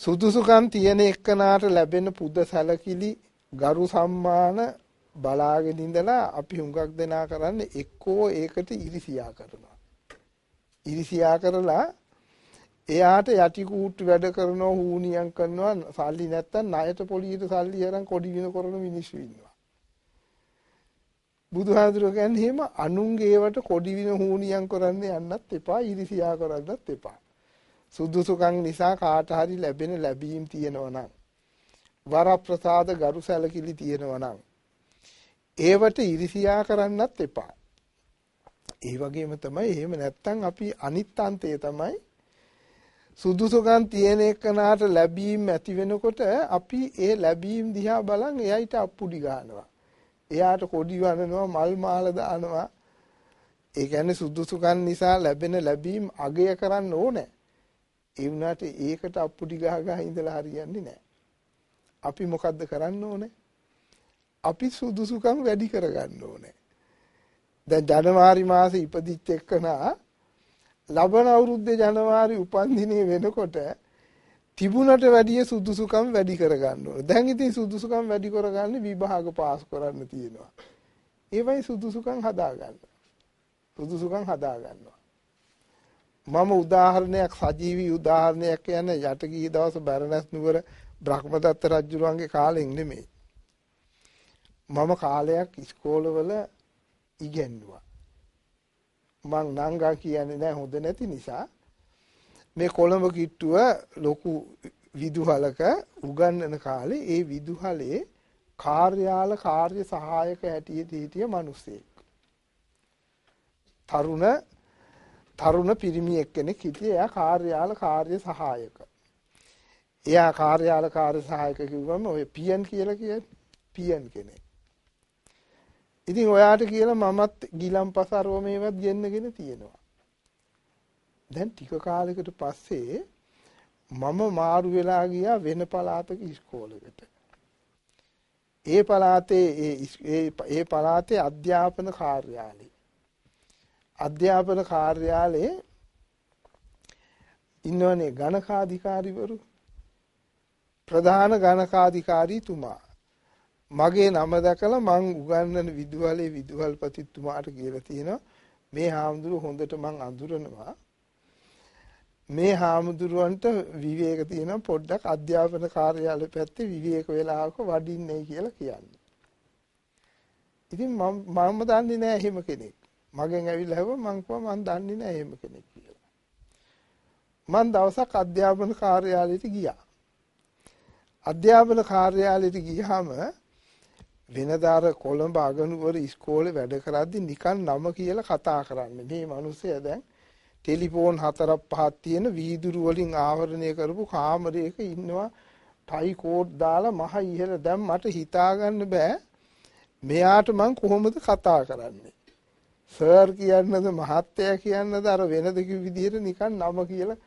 සුදුසුකම් තියෙන එක්කනාට ලැබෙන පුද සැලකිලි, ගරු සම්මාන බලාගෙන ඉඳලා අපි හුඟක් දෙනා කරන්නේ එක්කෝ ඒකට ඉරිසියා කරනවා. ඉරිසියා කරලා එයාට යටි කූට්ටු වැඩ කරනවා, හුණියම් කරනවා, සල්ලි නැත්තම් ණයට පොලියට සල්ලි හරන් කොඩි වින කරන මිනිස්සු ඉන්නවා. බුදුහාඳුරෝ කියන්නේ එහෙම අනුන්ගේ ඒවට කොඩි වින හුණියම් කරන්න යන්නත් එපා, ඉරිසියා කරන්නත් එපා. සුදුසුකම් නිසා කාට හරි ලැබෙන ලැබීම් තියෙනවා නම්, වරප්‍රසාද ගරු සැලකිලි තියෙනවා නම් ඒවට ඉරිසියා කරන්නත් එපා. ඒ වගේම තමයි එහෙම නැත්තම් අපි අනිත් අන්තයේ තමයි සුදුසුකම් තියෙන එකනට ලැබීම් ඇති වෙනකොට අපි ඒ ලැබීම් දිහා බලන් එයාට අප්පුඩි ගන්නවා. එයාට කොඩි වනනවා, මල් මාල දානවා. ඒ කියන්නේ සුදුසුකම් නිසා ලැබෙන ලැබීම් අගය කරන්න ඕනේ. ඒ වුණාට ඒකට අප්පුඩි ගහ ගහ ඉඳලා හරියන්නේ නැහැ. අපි මොකද්ද කරන්න ඕනේ? අපි සුදුසුකම් වැඩි කරගන්න ඕනේ. දැන් ජනවාරි මාසේ ඉපදිච්ච එකනා ලබන අවුරුද්දේ ජනවාරි උපන්දිනේ වෙනකොට තිබුණට වැඩිය සුදුසුකම් වැඩි කරගන්න ඕන. දැන් ඉතින් සුදුසුකම් වැඩි කරගන්නේ විභාග පාස් කරන්න තියෙනවා. ඒවයි සුදුසුකම් හදාගන්න. සුදුසුකම් හදාගන්නවා. මම උදාහරණයක්, සජීවී උදාහරණයක් කියන යටගිය දවස බරණැස් නුවර බ්‍රහ්මදත්ත රජුගේ කාලෙන් නෙමෙයි. මම කාලයක් ඉස්කෝලවල ඉගෙනුවා. මං නංගා කියන්නේ නැහැ හොඳ නැති නිසා. මේ කොළඹ කිට්ටුව ලොකු විදුහලක උගන්වන කාලේ ඒ විදුහලේ කාර්යාල කාර්ය සහායක හැටියට හිටිය මිනිස්සෙක්. තරුණ තරුණ පිරිමි එක්කෙනෙක් හිටියේ. එයා කාර්යාල කාර්ය සහායක. එයා කාර්යාල කාර්ය සහායක කිව්වම ඔය පී එන් කියලා කියන්නේ පී එන් කෙනෙක්. ඉතින් ඔයාට කියලා මමත් ගිලම්පස අරව මේවත් ගෙන්නගෙන තියෙනවා. දැන් ටික කාලයකට පස්සේ මම මාරු වෙලා ගියා වෙන පළාතක ඉස්කෝලකට. ඒ පළාතේ ඒ ඒ පළාතේ අධ්‍යාපන කාර්යාලේ. අධ්‍යාපන කාර්යාලේ ඉන්නෝනේ ගණකාධිකාරිවරු. ප්‍රධාන ගණකාධිකාරීතුමා මගේ නම දැකලා මං උගන්වන විදුහලේ විදුහල්පතිතුමාට කියලා තියෙනවා මේ හාමුදුරුව හොඳට මං අඳුරනවා. මේ හාමුදුරුවන්ට විවේක තියෙනවා, පොඩ්ඩක් අධ්‍යාපන කාර්යාලය පැත්තේ විවේක වෙලාවක වඩින්නේ කියලා කියන්නේ. ඉතින් මම මම දන්නේ නැහැ එහෙම කෙනෙක්. මගෙන් ඇවිල්ලා හැව මං කිව්වා මං දන්නේ නැහැ එහෙම කෙනෙක් කියලා. මං දවසක් අධ්‍යාපන කාර්යාලයට ගියා. අධ්‍යාපන කාර්යාලයට ගියාම වෙනදාර කොළඹ අගනුවර ඉස්කෝලේ වැඩ කරද්දි නිකන් නම කියලා කතා කරන්නේ. මේ මිනිස්සයා දැන් ටෙලිෆෝන් හතරක් පහක් තියෙන වීදුරු වලින් ආවරණය කරපු කාමරයක ඉන්නවා. ටයි කෝඩ් දාලා මහ ඉහළ. දැන් මට හිතාගන්න බෑ මෙයාට මං කොහොමද කතා කරන්නේ. සර් කියන්නද, මහත්තයා කියන්නද, අර වෙනද කිව් විදිහට නිකන් නම කියලා.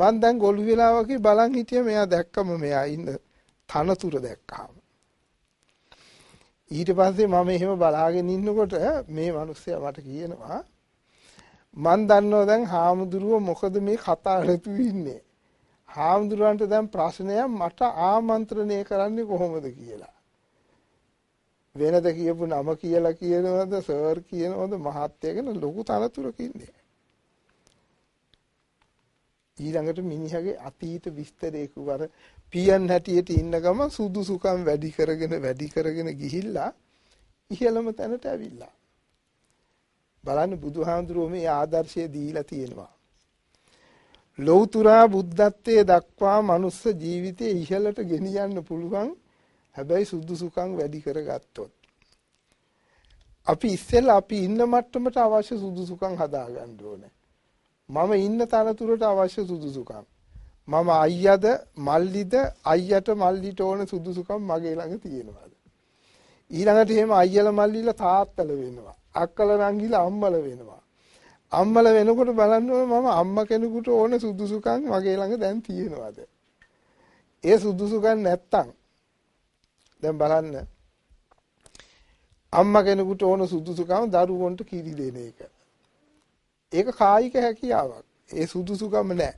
මං දැන් ගොළු වෙලා වගේ බලන් හිටිය. මෙයා දැක්කම මෙයා ඉන්න තනතුර දැක්කාම ඊට පස්සේ මම එහෙම බලාගෙන ඉන්නකොට මේ මිනිස්සයා මට කියනවා මන් දන්නවා දැන් හාමුදුරුවෝ මොකද මේ කතා රතු ඉන්නේ. හාමුදුරුවන්ට දැන් ප්‍රශ්නයක් මට ආමන්ත්‍රණය කරන්නේ කොහොමද කියලා. වෙනද කියපු නම කියලා කියනවද, සර් කියනවද, මහත්තයා කියන ලොකු තනතුරක ඉන්නේ. ඊළඟට මිනිහාගේ අතීත විස්තරේ කුවර පියන් හැටියට ඉන්න ගමන් සුදුසුකම් වැඩි කරගෙන වැඩි කරගෙන ගිහිල්ලා ඉහළම තැනට ඇවිල්ලා. බලන්න බුදුහාමුදුරුවෝ මේ ආදර්ශය දීලා තියෙනවා. ලෞතුරා බුද්ධත්වයේ දක්වා මනුස්ස ජීවිතයේ ඉහළට ගෙනියන්න පුළුවන්. හැබැයි සුදුසුකම් වැඩි කරගත්තොත්. අපි ඉස්සෙල්ලා අපි ඉන්න මට්ටමට අවශ්‍ය සුදුසුකම් හදාගන්න ඕනේ. මම ඉන්න තනතුරට අවශ්‍ය සුදුසුකම්. මම අයියාද මල්ලිද අයියට මල්ලිට ඕන සුදුසුකම් මගේ ළඟ තියෙනවාද? ඊළඟට එහෙම අයියලා මල්ලිලා තාත්තල වෙනවා. අක්කලා නංගිලා අම්මලා වෙනවා. අම්මලා වෙනකොට බලන්න ඕන මම අම්මා කෙනෙකුට ඕන සුදුසුකම් මගේ ළඟ දැන් තියෙනවාද? ඒ සුදුසුකම් නැත්තම් දැන් බලන්න අම්මා කෙනෙකුට ඕන සුදුසුකම් දරුවන්ට කිරි දෙන එක. ඒක කායික හැකියාවක්. ඒ සුදුසුකම නැහැ.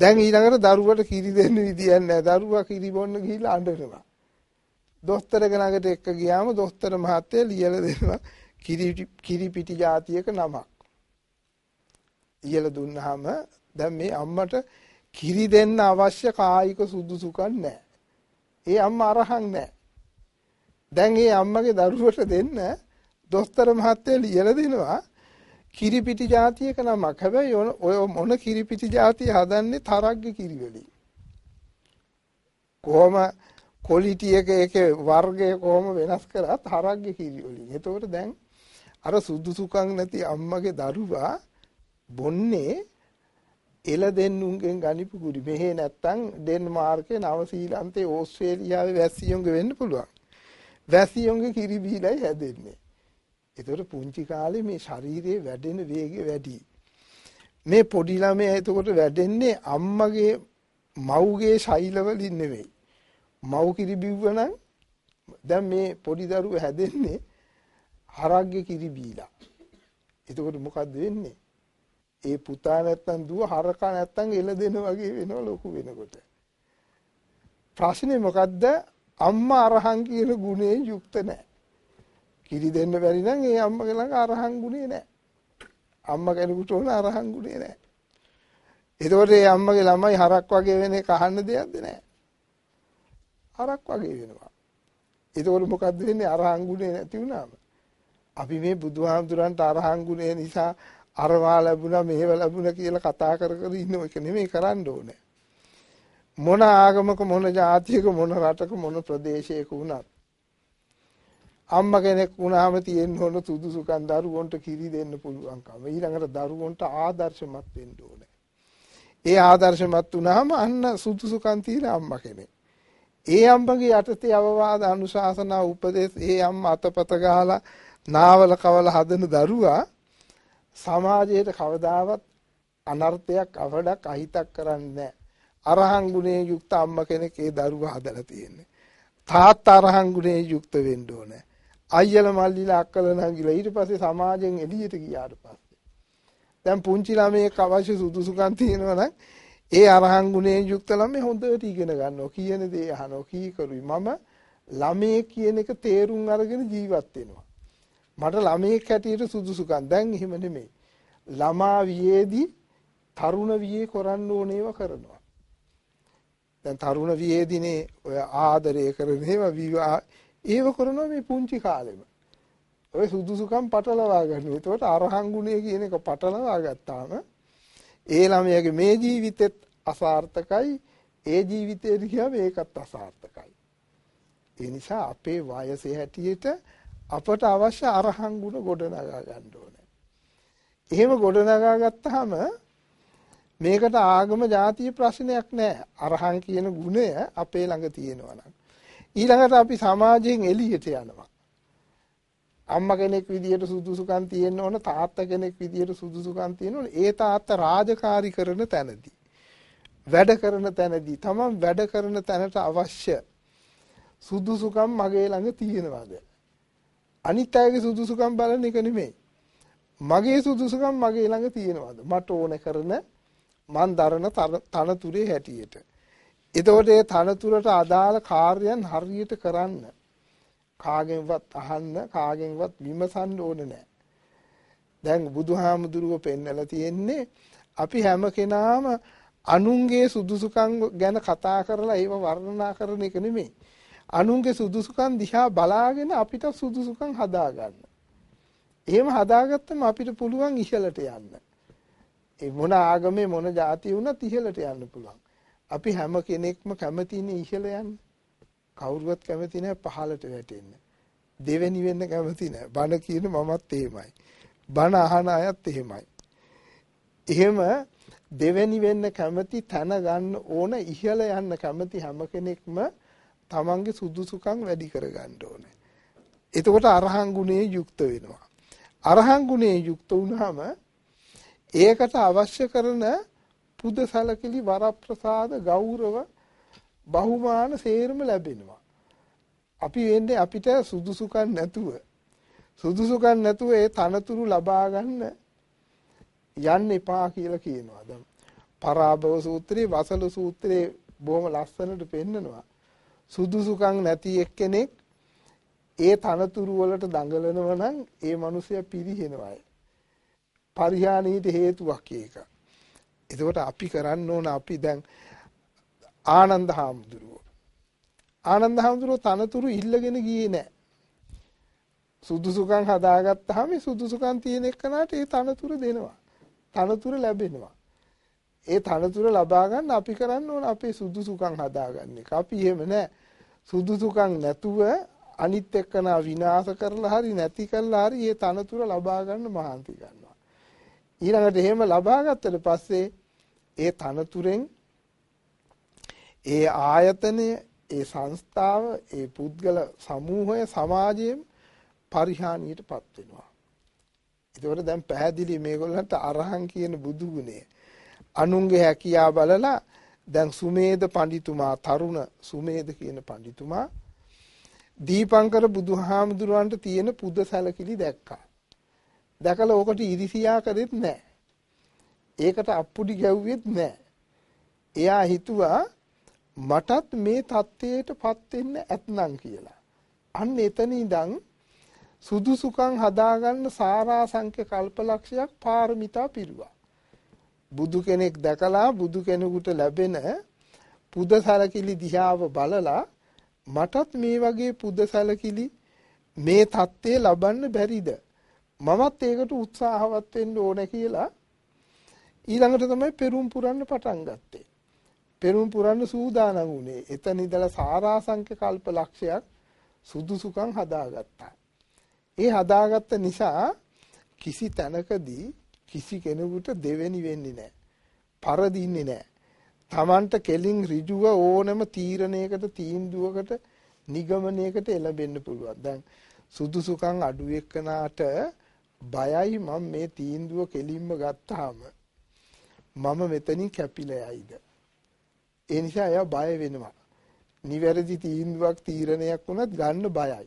දැන් ඊළඟට දරුවට කිරි දෙන්න විදියක් නැහැ. දරුවා කිරි බොන්න ගිහිල්ලා අඬනවා. දොස්තර කෙනෙකුට එක්ක ගියාම දොස්තර මහත්තයා ලියලා දෙනවා කිරි කිරි පිටි જાතියක නමක්. ඊයලා දුන්නාම දැන් මේ අම්මට කිරි දෙන්න අවශ්‍ය කායික සුදුසුකම් නැහැ. ඒ අම්මා අරහන් නැහැ. දැන් ඒ අම්මගේ දරුවට දෙන්න දොස්තර මහත්තයා ලියලා දෙනවා කිරිපිටි જાතියක නමක්. හැබැයි ඔය මොන කිරිපිටි જાතිය හදන්නේ තරග්ගේ කිරි වලින්. කොහොම ක්වොලිටි එක ඒකේ වර්ගය කොහොම වෙනස් කරා තරග්ගේ කිරි වලින්. ඒතකොට දැන් අර සුදුසුකම් නැති අම්මගේ දරුවා බොන්නේ එළදෙන්නුන්ගෙන් ගනිපු කුඩි. මෙහෙ නැත්තම් ඩෙන්මාර්කේ නව ශ්‍රීලන්තේ ඕස්ට්‍රේලියාවේ වැස්සියෝන්ගේ වෙන්න පුළුවන්. වැස්සියෝන්ගේ කිරි බීලයි හැදෙන්නේ. එතකොට පුංචි කාලේ මේ ශරීරයේ වැඩෙන වේගය වැඩි. මේ පොඩි ළමයා එතකොට වැඩෙන්නේ අම්මගේ මව්ගේ ශෛලවලින් නෙවෙයි. මව් කිරි බිව්වනම් දැන් මේ පොඩි දරුවා හැදෙන්නේ හරක්ගේ කිරි බීලා. එතකොට මොකද්ද වෙන්නේ? ඒ පුතා නැත්තම් දුව හරකා නැත්තම් එළදෙන වගේ වෙනවා ලොකු වෙනකොට. ප්‍රශ්නේ මොකද්ද? අම්මා අරහන් කියන ගුණයෙන් යුක්ත නැහැ. කිරි දෙන්න බැරි නම් ඒ අම්මගේ ළඟ අරහන් ගුණේ නැහැ. අම්මා කෙනෙකුට ඕන අරහන් ගුණේ නැහැ. එතකොට ඒ අම්මගේ ළමයි හරක් වගේ වෙන එක අහන්න දෙයක්ද නැහැ. හරක් වගේ වෙනවා. එතකොට මොකද්ද වෙන්නේ? අරහන් ගුණේ නැති වුණාම. අපි මේ බුදුහාමුදුරන්ට අරහන් ගුණේ නිසා අරවා ලැබුණා මේව ලැබුණා කියලා කතා කර කර ඉන්න එක නෙමෙයි කරන්න ඕනේ. මොන ආගමක මොන ජාතියක මොන රටක මොන ප්‍රදේශයක වුණත් අම්මා කෙනෙක් වුණාම තියෙන්න ඕන සුදුසුකම් දරුවන්ට කිරි දෙන්න පුළුවන්කම. ඊළඟට දරුවන්ට ආදර්ශමත් වෙන්න ඕනේ. ඒ ආදර්ශමත් වුණාම අන්න සුදුසුකම් තියෙන අම්මා කෙනෙක්. ඒ අම්මගේ යටතේ අවවාද අනුශාසනා උපදේශ ඒ අම්මා අතපත ගහලා නාවල කවල හදන දරුවා සමාජයට කවදාවත් අනර්ථයක් අවඩක් අහිතක් කරන්නේ නැහැ. අරහන් ගුණයෙන් යුක්ත අම්මා කෙනෙක් ඒ දරුවා හදලා තියෙන්නේ. තාත්තා අරහන් ගුණයෙන් යුක්ත වෙන්න ඕනේ. අයියලා මල්ලිලා අක්කලා නංගිලා ඊට පස්සේ සමාජයෙන් එළියට ගියාට පස්සේ දැන් පුංචි ළමයෙක් අවශ්‍ය සුදුසුකම් තියෙනවා නම් ඒ අරහන් ගුණයෙන් යුක්ත ළමයි හොඳට ඉගෙන ගන්නවා. කියන දේ අහනවා. කීකරුයි මම ළමයේ කියන එක තේරුම් අරගෙන ජීවත් වෙනවා. මට ළමයෙක් හැටියට සුදුසුකම්. දැන් එහෙම නෙමෙයි. ළමා වියේදී තරුණ වියේ කරන්න ඕනේව කරනවා. දැන් තරුණ වියේදීනේ ඔය ආදරය කරන ඒවා විවාහ ඒව කරනවා මේ පුංචි කාලෙම. ඔය සුදුසුකම් පටලවා ගන්න. ඒකට අරහන් ගුණය කියන එක පටලවා ගත්තාම ඒ ළමයාගේ මේ ජීවිතෙත් අසාර්ථකයි. ඒ ජීවිතේ දිහා මේකත් අසාර්ථකයි. ඒ නිසා අපේ වයසේ හැටියට අපට අවශ්‍ය අරහන් ගුණ ගොඩනගා ගන්න ඕනේ. එහෙම ගොඩනගා ගත්තාම මේකට ආගම ජාතිය ප්‍රශ්නයක් නැහැ. අරහන් කියන ගුණය අපේ ළඟ තියෙනවා නම් ඊළඟට අපි සමාජයෙන් එළියට යනවා. අම්මා කෙනෙක් විදියට සුදුසුකම් තියෙන්න ඕන, තාත්තා කෙනෙක් විදියට සුදුසුකම් තියෙන්න ඕන. ඒ තාත්තා රාජකාරී කරන තැනදී, වැඩ කරන තැනදී, තමන් වැඩ කරන තැනට අවශ්‍ය සුදුසුකම් මගේ ළඟ තියෙනවද? අනිත් අයගේ සුදුසුකම් බලන එක නෙමෙයි. මගේ සුදුසුකම් මගේ ළඟ තියෙනවද? මට ඕන කරන මන් දරන තනතුරේ හැටියට. එතකොට ඒ තනතුරට අදාළ කාර්යයන් හරියට කරන්න කාගෙන්වත් අහන්න කාගෙන්වත් විමසන්න ඕන නැහැ. දැන් බුදුහාමුදුරුවෝ පෙන්වලා තියෙන්නේ අපි හැම කෙනාම අනුන්ගේ සුදුසුකම් ගැන කතා කරලා ඒව වර්ණනා කරන එක නෙමෙයි. අනුන්ගේ සුදුසුකම් දිහා බලාගෙන අපිට සුදුසුකම් හදාගන්න. එහෙම හදාගත්තම අපිට පුළුවන් ඉහළට යන්න. ඒ මොන ආගමේ මොන જાතිය වුණත් ඉහළට යන්න පුළුවන්. අපි හැම කෙනෙක්ම කැමති ඉන්නේ ඉහළ යන්න. කවුරුවත් කැමති නැහැ පහළට වැටෙන්න. දෙවෙනි වෙන්න කැමති නැහැ. බණ කියන මමත් එහෙමයි. බණ අහන අයත් එහෙමයි. එහෙම දෙවෙනි වෙන්න කැමති තන ගන්න ඕන ඉහළ යන්න කැමති හැම කෙනෙක්ම තමන්ගේ සුදුසුකම් වැඩි කරගන්න ඕනේ. එතකොට අරහං ගුණයේ යුක්ත වෙනවා. අරහං ගුණයේ යුක්ත වුණාම ඒකට අවශ්‍ය කරන පුද සලකලි වරප්‍රසාද ගෞරව බහුමාන සේරම ලැබෙනවා. අපි වෙන්නේ අපිට සුදුසුකම් නැතුව සුදුසුකම් නැතුව ඒ තනතුරු ලබා ගන්න යන්න එපා කියලා කියනවා. දැන් පරාභව සූත්‍රයේ වසල සූත්‍රයේ බොහොම ලස්සනට පෙන්නනවා. සුදුසුකම් නැති එක්කෙනෙක් ඒ තනතුරු වලට දඟලනවා නම් ඒ මිනිසයා පිරිහෙනවායි. පරිහානියට හේතුවක් ඒක. එතකොට අපි කරන්න ඕන අපි දැන් ආනන්ද හාමුදුරුවෝ. ආනන්ද හාමුදුරුවෝ තනතුරු ඉල්ලගෙන ගියේ නැහැ. සුදුසුකම් හදාගත්තාම සුදුසුකම් තියෙන එකනට ඒ තනතුරු දෙනවා. තනතුරු ලැබෙනවා. ඒ තනතුර ලබා ගන්න අපි කරන්න ඕන අපේ සුදුසුකම් හදාගන්න එක. අපි එහෙම නැහැ. සුදුසුකම් නැතුව අනිත් එක්කන විනාශ කරලා හරි නැති කරලා හරි මේ තනතුර ලබා ගන්න මහන්සි ගන්නවා. ඊළඟට එහෙම ලබා ගත්තට පස්සේ ඒ තනතුරෙන් ඒ ආයතනය, ඒ සංස්ථාව, ඒ පුද්ගල සමූහය, සමාජය පරිහානියටපත් වෙනවා. ඒකවල දැන් පැහැදිලි මේගොල්ලන්ට අරහං කියන බුදු ගුණය අනුන්ගේ හැකියාව බලලා දැන් සුමේද පඬිතුමා තරුණ සුමේද කියන පඬිතුමා දීපංකර බුදුහාමුදුරන්ට තියෙන පුද සැලකිලි දැක්කා. දැකලා ඕකට ඉරිසියා කරෙත් නැහැ. ඒකට අප්පුඩි ගැව්වෙත් නැහැ. එයා හිතුවා මටත් මේ தත්ත්වයටපත් වෙන්න ඇතනම් කියලා. අන්න එතන ඉඳන් සුදුසුකම් හදාගන්න සාරාංශක කල්පලක්ෂයක් පාරමිතා පිරුවා. බුදු කෙනෙක් දැකලා බුදු කෙනෙකුට ලැබෙන පුද සැලකිලි දිහාව බලලා මටත් මේ වගේ පුද සැලකිලි මේ தත්ත්වේ ලබන්න බැරිද මමත් ඒකට උත්සාහවත් වෙන්න ඕන කියලා ඊළඟට තමයි පෙරුම් පුරන්න පටන් ගත්තේ. පෙරුම් පුරන්න සූදානම් වුණේ. එතන ඉඳලා සාරාංශක කල්ප ලක්ෂයක් සුදුසුකම් හදාගත්තා. ඒ හදාගත්ත නිසා කිසි තැනකදී කිසි කෙනෙකුට දෙවෙනි වෙන්නේ නැහැ. පරදින්නේ නැහැ. Tamanට කෙලින් ඍජුව ඕනම තීරණයකට තීන්දුවකට නිගමනයකට එළඹෙන්න පුළුවන්. දැන් සුදුසුකම් අඩු එක්කනාට බයයි මම මේ තීන්දුව කෙලින්ම ගත්තාම මම මෙතනින් කැපිලා යයිද. ඒ නිසා එයා බය වෙනවා. නිවැරදි තීන්දුවක් තීරණයක් වුණත් ගන්න බයයි.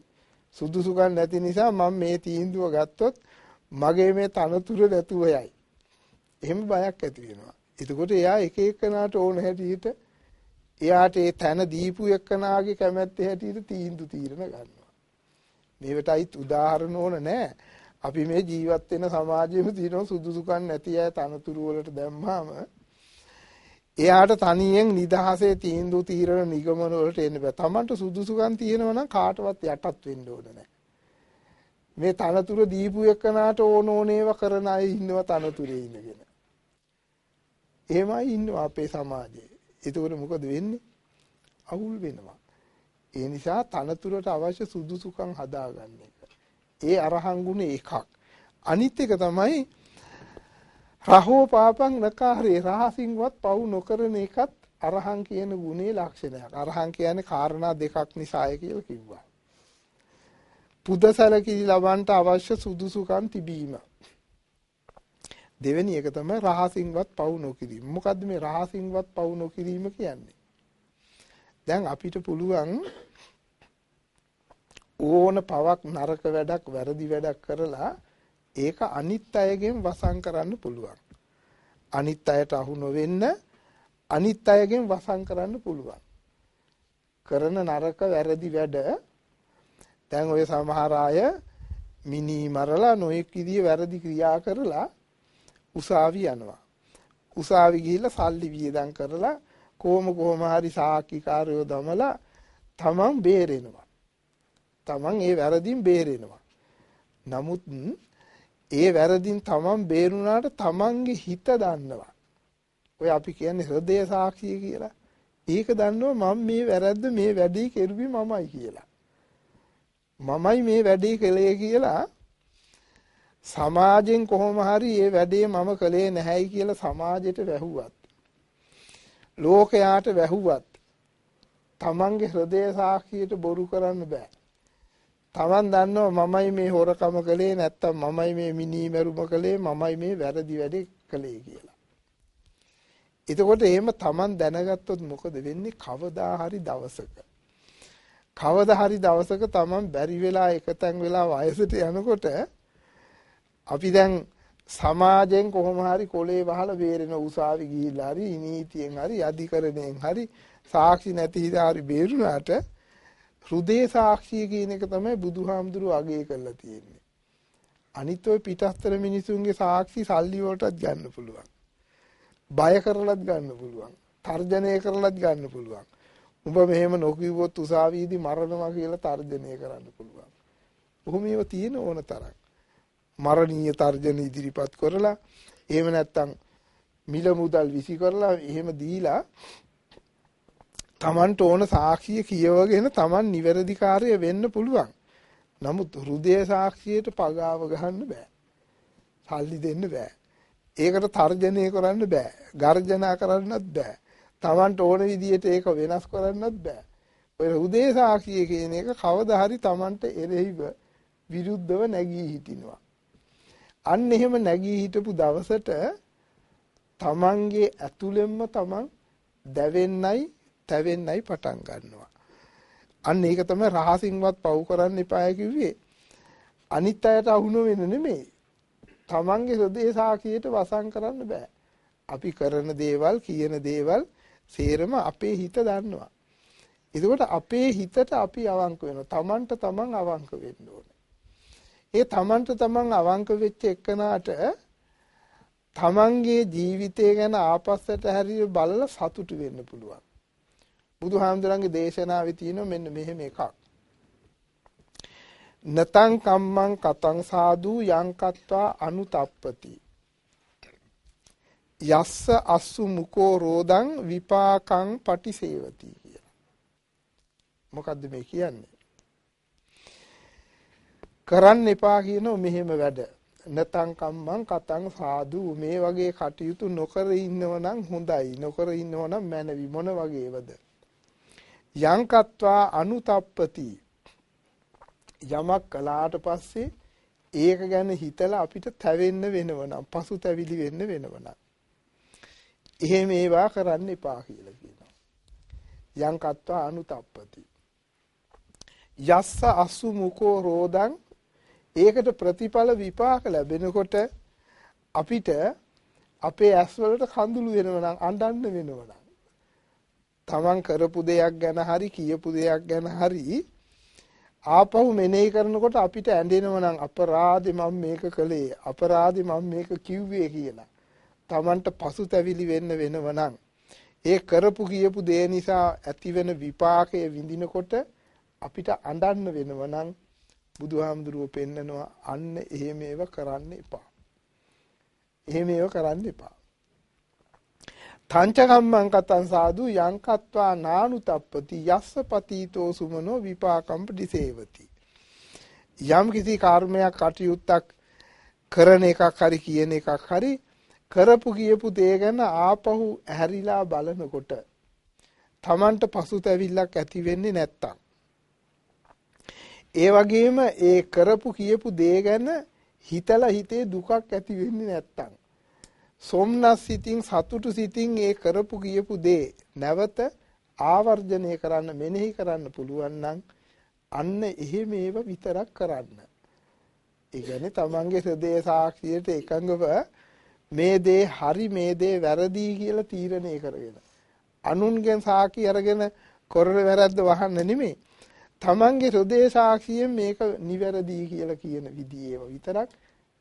සුදුසුකම් නැති නිසා මම මේ තීන්දුව ගත්තොත් මගේ මේ තනතුර නැතුව යයි. එහෙම බයක් ඇති වෙනවා. එතකොට එයා එක එකනාට ඕන හැටියට එයාට ඒ තන දීපු එකනාගේ කැමැත්ත හැටියට තීන්දුව తీරන ගන්නවා. මේවටයිත් උදාහරණ ඕන නැහැ. අපි මේ ජීවත් වෙන සමාජයේම තියෙන සුදුසුකම් නැති අය තනතුරු වලට දැම්මාම එයාට තනියෙන් නිදහසේ තීන්දුව తీරන නිගමන වලට එන්න බෑ. Tamanට සුදුසුකම් තියෙනවා නම් කාටවත් යටත් වෙන්න ඕන නැහැ. මේ තනතුර දීපු එකනාට ඕන ඕනේව කරන අය ඉන්නවා තනතුරේ ඉඳගෙන. එහෙමයි ඉන්නවා අපේ සමාජයේ. ඒතකොට මොකද වෙන්නේ? අවුල් වෙනවා. ඒ නිසා තනතුරට අවශ්‍ය සුදුසුකම් හදාගන්න එක. ඒ අරහං ගුණ එකක්. අනිත් එක තමයි රහෝ පාපං නකාරේ රහසින්වත් පව් නොකරන එකත් අරහං කියන ගුණේ ලක්ෂණයක්. අරහං කියන්නේ කාරණා දෙකක් නිසාය කියලා කිව්වා. පුද සැලකිලි ලබන්ට අවශ්‍ය සුදුසුකම් තිබීම. දෙවෙනි එක තමයි රහසින්වත් පව් නොකිරීම. මොකද්ද මේ රහසින්වත් පව් නොකිරීම කියන්නේ? දැන් අපිට පුළුවන් ඕන පවක් නරක වැඩක් වැරදි වැඩක් කරලා ඒක අනිත් අයගෙන් වසන් කරන්න පුළුවන්. අනිත් අයට අහු නොවෙන්න අනිත් අයගෙන් වසන් කරන්න පුළුවන්. කරන නරක වැරදි වැඩ දැන් ඔය සමහර අය මිනී මරලා නොයෙක් විදිහේ වැරදි ක්‍රියා කරලා උසාවි යනවා. උසාවි ගිහිල්ලා සල්ලි වියදම් කරලා කොහොම කොහොම හරි සාක්ෂිකාරයෝ දමලා තමන් බේරෙනවා. තමන් ඒ වැරදින් බේරෙනවා. නමුත් ඒ වැරදින් තමන් බේරුණාට තමන්ගේ හිත දන්නවා. ඔය අපි කියන්නේ හෘදය සාක්ෂිය කියලා. ඒක දන්නවා මම මේ වැරද්ද මේ වැඩේ කෙරුවේ මමයි කියලා. මමයි මේ වැඩේ කළේ කියලා සමාජෙන් කොහොම හරි මේ වැඩේ මම කළේ නැහැයි කියලා සමාජයට වැහුවත් ලෝකයාට වැහුවත් තමන්ගේ හෘදය සාක්ෂියට බොරු කරන්න බෑ. තමන් දන්නවා මමයි මේ හොරකම කළේ නැත්තම් මමයි මේ මිනී මරුම කළේ මමයි මේ වැරදි වැඩේ කළේ කියලා. එතකොට එහෙම තමන් දැනගත්තොත් මොකද වෙන්නේ? කවදා හරි දවසක කවදා හරි දවසක තමන් බැරි වෙලා එකතෙන් වෙලා වයසට යනකොට අපි දැන් සමාජයෙන් කොහොම හරි කොලේ වහලා බේරෙන උසාවි ගිහිල්ලා හරි නීතියෙන් හරි අධිකරණයෙන් හරි සාක්ෂි නැති හිතා හරි බේරුණාට හෘදේ සාක්ෂිය කියන එක තමයි බුදුහාමුදුරුවෝ අගය කරලා තියෙන්නේ. අනිත් ඔය පිටස්තර මිනිසුන්ගේ සාක්ෂි සල්ලි වලටත් ගන්න පුළුවන්. බය කරලත් ගන්න පුළුවන්. තර්ජනය කරලත් ගන්න පුළුවන්. උඹ මෙහෙම නොකියුවොත් උසාවියේදී මරණවා කියලා තර්ජනය කරන්න පුළුවන්. කොහොම ඒව තියෙන ඕන තරම්. මරණීය තර්ජන ඉදිරිපත් කරලා එහෙම නැත්තම් මිල මුදල් විසි කරලා එහෙම දීලා තමන්ට ඕන සාක්ෂිය කියවගෙන තමන් නිවැරදිකාරය වෙන්න පුළුවන්. නමුත් හෘදය සාක්ෂියට පගාව ගහන්න බෑ. සල්ලි දෙන්න බෑ. ඒකට තර්ජනය කරන්න බෑ. ගර්ජනා කරන්නත් බෑ. තමන්ට ඕන විදියට ඒක වෙනස් කරන්නත් බෑ. ඔය හෘදය සාක්ෂිය කියන එක කවදා හරි තමන්ට එරෙහිව විරුද්ධව නැගී හිටිනවා. අන්න එහෙම නැගී හිටපු දවසට තමන්ගේ ඇතුළෙන්ම තමන් දැවෙන්නයි තැවෙන්නයි පටන් ගන්නවා. අන්න ඒක තමයි රහසින්වත් පව් කරන්න එපාය කිව්වේ. අනිත් අයට අහුන වෙන නෙමෙයි. තමන්ගේ හෘදේ සාක්ෂියට වසන් කරන්න බෑ. අපි කරන දේවල් කියන දේවල් සේරම අපේ හිත දන්නවා. ඒකෝට අපේ හිතට අපි අවංක වෙනවා. තමන්ට තමන් අවංක වෙන්න ඕනේ. ඒ තමන්ට තමන් අවංක වෙච්ච එකනට තමන්ගේ ජීවිතය ගැන ආපස්සට හැරිය බලලා සතුටු වෙන්න පුළුවන්. බුදුහාමුදුරන්ගේ දේශනාවේ තියෙනවා මෙන්න මෙහෙම එකක්. නතං කම්මං කතං සාදු යංකත්වා අනුතප්පති. යස්ස අස්සු මුකෝ රෝදං විපාකං පටිසේවති කියලා. මොකද්ද මේ කියන්නේ? කරන්න එපා කියනෝ මෙහෙම වැඩ. නතං කම්මං කතං සාදු, මේ වගේ කටයුතු නොකර ඉන්නව නම් හොඳයි. නොකර ඉන්නව නම් මැනවි. මොන වගේවද? යංකත්වා අනුතප්පති, යමක් කළාට පස්සේ ඒක ගැන හිතලා අපිට තැවෙන්න වෙනවනම් පසුතැවිලි වෙන්න වෙනවනම් එහෙම ඒවා කරන්න එපා කියලා කියනවා. යංකත්වා අනුතප්පති යස්ස අසු මුකෝ රෝදං, ඒකට ප්‍රතිඵල විපාක ලැබෙනකොට අපිට අපේ ඇස්වලට කඳුළු වෙනවනම් අඬන්න වෙනවනම් තමන් කරපු දෙයක් ගැන හරි කියපු දෙයක් ගැන හරි ආපහු මෙනෙහි කරනකොට අපිට ඇඬෙනවා නම් අපරාධේ මම මේක කළේ, අපරාධේ මම මේක කිව්වේ කියලා තමන්ට පසුතැවිලි වෙන්න වෙනවා නම් ඒ කරපු කියපු දේ නිසා ඇතිවෙන විපාකය විඳිනකොට අපිට අඬන්න වෙනවා නම් බුදුහාමුදුරුවෝ පෙන්නනවා අන්න එහෙම ඒවා කරන්න එපා. එහෙම ඒවා කරන්න එපා. තංචකම්මං කතං සාදු යංකත්වා නානුතප්පති යස්ස පතීතෝ සුමනෝ විපාකම් පටිසේවති. යම් කිසි කර්මයක් කටයුත්තක් කරන එකක් හරි කියන එකක් හරි කරපු කියපු දේ ගැන ආපහු ඇහැරිලා බලනකොට තමන්ට පසුතැවිල්ලක් ඇති වෙන්නේ නැත්තම්, ඒ වගේම ඒ කරපු කියපු දේ ගැන හිතලා හිතේ දුකක් ඇති වෙන්නේ නැත්තම්, සොම්නස් සිතින් සතුටු සිතින් ඒ කරපු කියපු දේ නැවත ආවර්ජනය කරන්න මෙනෙහි කරන්න පුළුවන් නම් අන්න එහෙම ඒවා විතරක් කරන්න. ඒ කියන්නේ තමන්ගේ හෘදේ සාක්ෂියට එකඟව මේ දේ හරි මේ දේ වැරදි කියලා තීරණය කරගෙන අනුන්ගෙන් සාක්ෂි අරගෙන කරන වැරද්ද වහන්න නෙමෙයි, තමන්ගේ හෘදේ සාක්ෂියෙන් මේක නිවැරදි කියලා කියන විදිහේ ඒවා විතරක්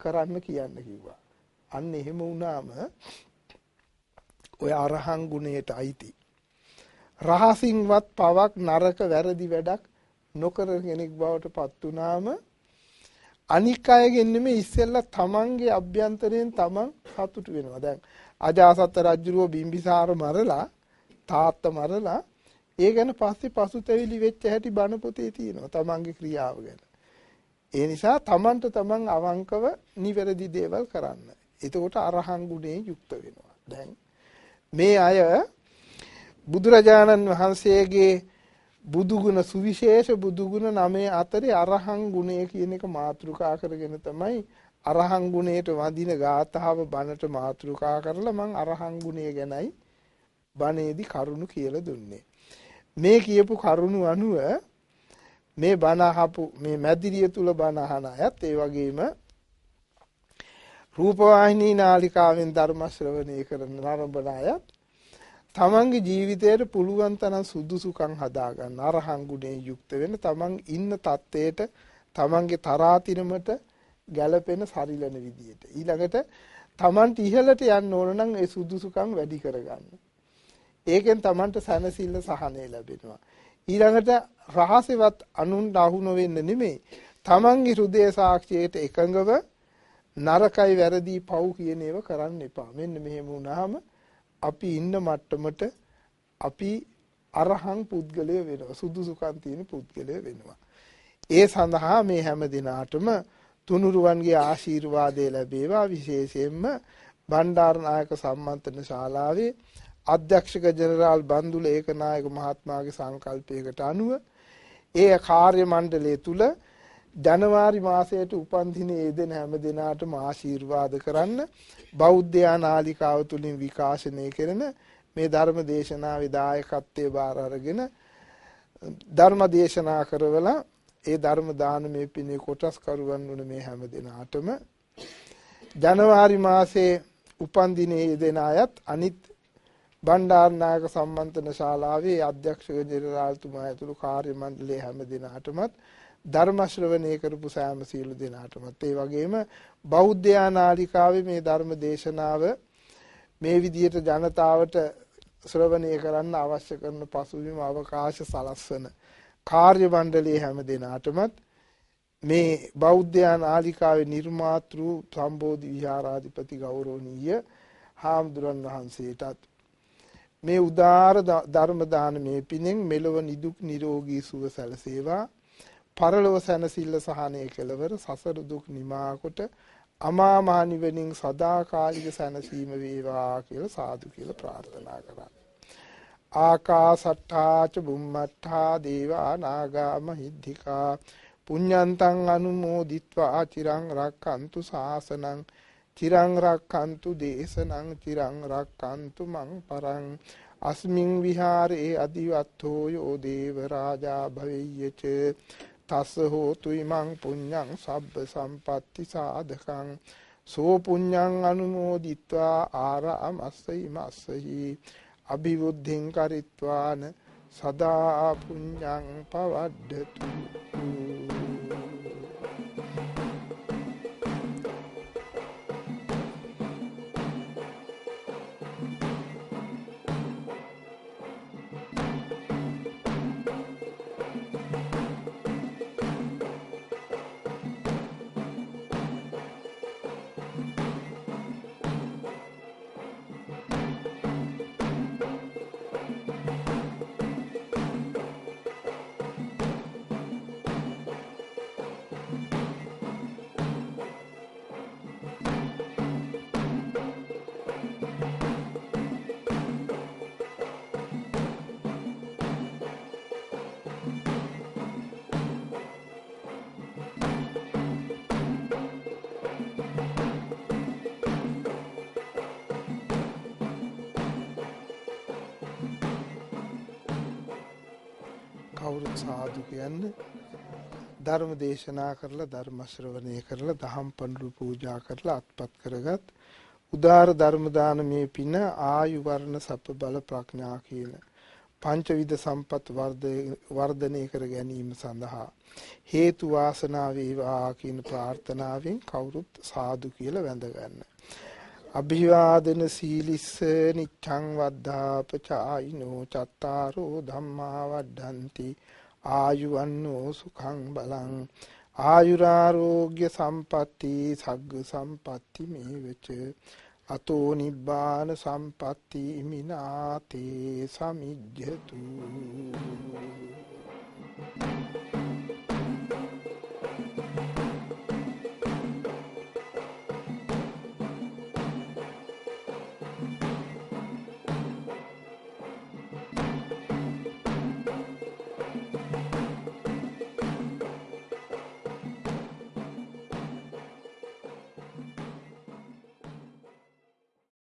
කරන්න කියන්න කිව්වා. අන්න එහෙම වුණාම ඔය අරහං ගුණයට අයිති රහසින්වත් පවක් නරක වැරදි වැඩක් නොකර කෙනෙක් බවට පත් වුණාම අනික් අයගෙන් නෙමෙයි ඉස්සෙල්ලා තමන්ගේ අභ්‍යන්තරයෙන් තමන් සතුටු වෙනවා. දැන් අජාසත් රජුව බිම්බිසාර මරලා තාත්තා මරලා ඒ ගැන පස්සේ පසුතැවිලි වෙච්ච හැටි බණ පොතේ තියෙනවා තමන්ගේ ක්‍රියාව ගැන. ඒ නිසා තමන්ට තමන් අවංකව නිවැරදි දේවල් කරන්න. එතකොට අරහන් ගුණයෙන් යුක්ත වෙනවා. දැන් මේ අය බුදුරජාණන් වහන්සේගේ බුදුගුණ සුවිශේෂ බුදුගුණ නවය අතරේ අරහන් ගුණය කියන එක මාතෘකා කරගෙන තමයි අරහන් ගුණයට වඳින ගාථාව බණට මාතෘකා කරලා මම අරහන් ගුණය ගැනයි බණේදී කරුණු කියලා දුන්නේ. මේ කියපු කරුණු අනුව මේ බණ අහපු මේ මැදිරිය තුල බණ අහන අයත් ඒ වගේම රූපවාහිනී නාලිකාවෙන් ධර්ම ශ්‍රවණය කරන නරඹන අයත් තමන්ගේ ජීවිතයට පුළුවන් තරම් සුදුසුකම් හදා ගන්න අරහං ගුණයෙන් යුක්ත වෙන තමන් ඉන්න තත්ත්වයට තමන්ගේ තරාතිරමට ගැළපෙන සරිලන විදියට ඊළඟට තමන්ට ඉහළට යන්න ඕන නම් ඒ සුදුසුකම් වැඩි කරගන්න. ඒකෙන් තමන්ට සැනසෙල්ල සහනය ලැබෙනවා. ඊළඟට රහසෙවත් අනුන් දාහු නොවෙන්න නෙමෙයි තමන්ගේ හෘදයේ සාක්ෂියට එකඟව නරකයි වැරදි පව් කියන ඒවා කරන්න එපා. මෙන්න මෙහෙම වුණාම අපි ඉන්න මට්ටමට අපි අරහං පුද්ගලය වෙනවා. සුදුසුකම් තියෙන පුද්ගලය වෙනවා. ඒ සඳහා මේ හැම දිනාටම තුනුරුවන්ගේ ආශිර්වාදය ලැබේවා. විශේෂයෙන්ම බණ්ඩාරනායක සම්මන්ත්‍රණ ශාලාවේ අධ්‍යක්ෂක ජනරාල් බන්දුල ඒකනායක මහත්මයාගේ සංකල්පයකට අනුව ඒ කාර්ය මණ්ඩලය තුල ජනවාරි මාසයට උපන් දිනේ යෙදෙන හැම දිනාටම ආශිර්වාද කරන්න බෞද්ධ නාලිකාව තුලින් විකාශනය කරන මේ ධර්ම දේශනාවේ දායකත්වයේ බාර අරගෙන ධර්ම දේශනා කරවලා ඒ ධර්ම දානමය පිනේ කොටස් කරුවන් වුණ මේ හැම දිනාටම ජනවාරි මාසයේ උපන් දිනේ යෙදෙන අයත් අනිත් බණ්ඩාරනායක සම්මන්ත්‍රණ ශාලාවේ අධ්‍යක්ෂක ජනරාල්තුමා ඇතුළු කාර්ය මණ්ඩලයේ හැම දිනාටමත් ධර්ම ශ්‍රවණය කරපු සෑම සීල දිනාටමත් ඒ වගේම බෞද්ධ නාලිකාවේ මේ ධර්ම දේශනාව මේ විදියට ජනතාවට ශ්‍රවණය කරන්න අවශ්‍ය කරන පසුබිම අවකාශ සලස්වන කාර්ය මණ්ඩලයේ හැම දිනාටමත් මේ බෞද්ධ නාලිකාවේ නිර්මාතෘ සම්බෝධි විහාරාධිපති ගෞරවනීය හාමුදුරන් වහන්සේටත් මේ උදාාර ධර්ම දානමේ පිණින් මෙලොව නිදුක් නිරෝගී සුව සැලසේවා. පරලොව සැනසෙල්ල සහනය කෙළවර සසර දුක් නිමා කොට අමා මහ නිවනින් සදාකාලික සැනසීම වේවා කියලා සාදු කියලා ප්‍රාර්ථනා කරා. ආකාසට්ටා ච බුම්මට්ටා දේවා නාග මහිද්దికා පුඤ්ඤන්තං අනුමෝදිත්වා චිරං රක්ඛන්තු ශාසනං චිරං රක්ඛන්තු දේශනං චිරං රක්ඛන්තු මං පරං අස්මින් විහාරේ අදිවත්ථෝ යෝ දේව රාජා භවෙය්‍යච තස්ස හෝතු ඉමං පුඤ්ඤං සබ්බ සම්පත්ති සාධකං සෝ පුඤ්ඤං අනුමෝදිත්වා ආරාමස්සයි මස්සහි අභිවුද්ධිං කරිත්වාන සදා පුඤ්ඤං පවද්දතු. සාදු කියන්න. ධර්ම දේශනා කරලා ධර්ම ශ්‍රවණය කරලා දහම් පඬුරු පූජා කරලා අත්පත් කරගත් උදාාර ධර්ම දානමේ පින ආයු වර්ණ සප්ප බල ප්‍රඥා කියන පංචවිධ සම්පත් වර්ධනය කර ගැනීම සඳහා හේතු වාසනා වේවා කියන ප්‍රාර්ථනාවෙන් කවුරුත් සාදු කියලා වැඳ ගන්න. අභිවාදන සීලිස්ස නිච්ඡං වද්ධාපචායිනෝ චත්තාරෝ ධම්මා වඩ්ඩಂತಿ ආයුවන්නෝ සුඛං බලං Ayurarogya sampatti, sagga sampatti mevaca, ato nibbana sampatti iminate samijjatu.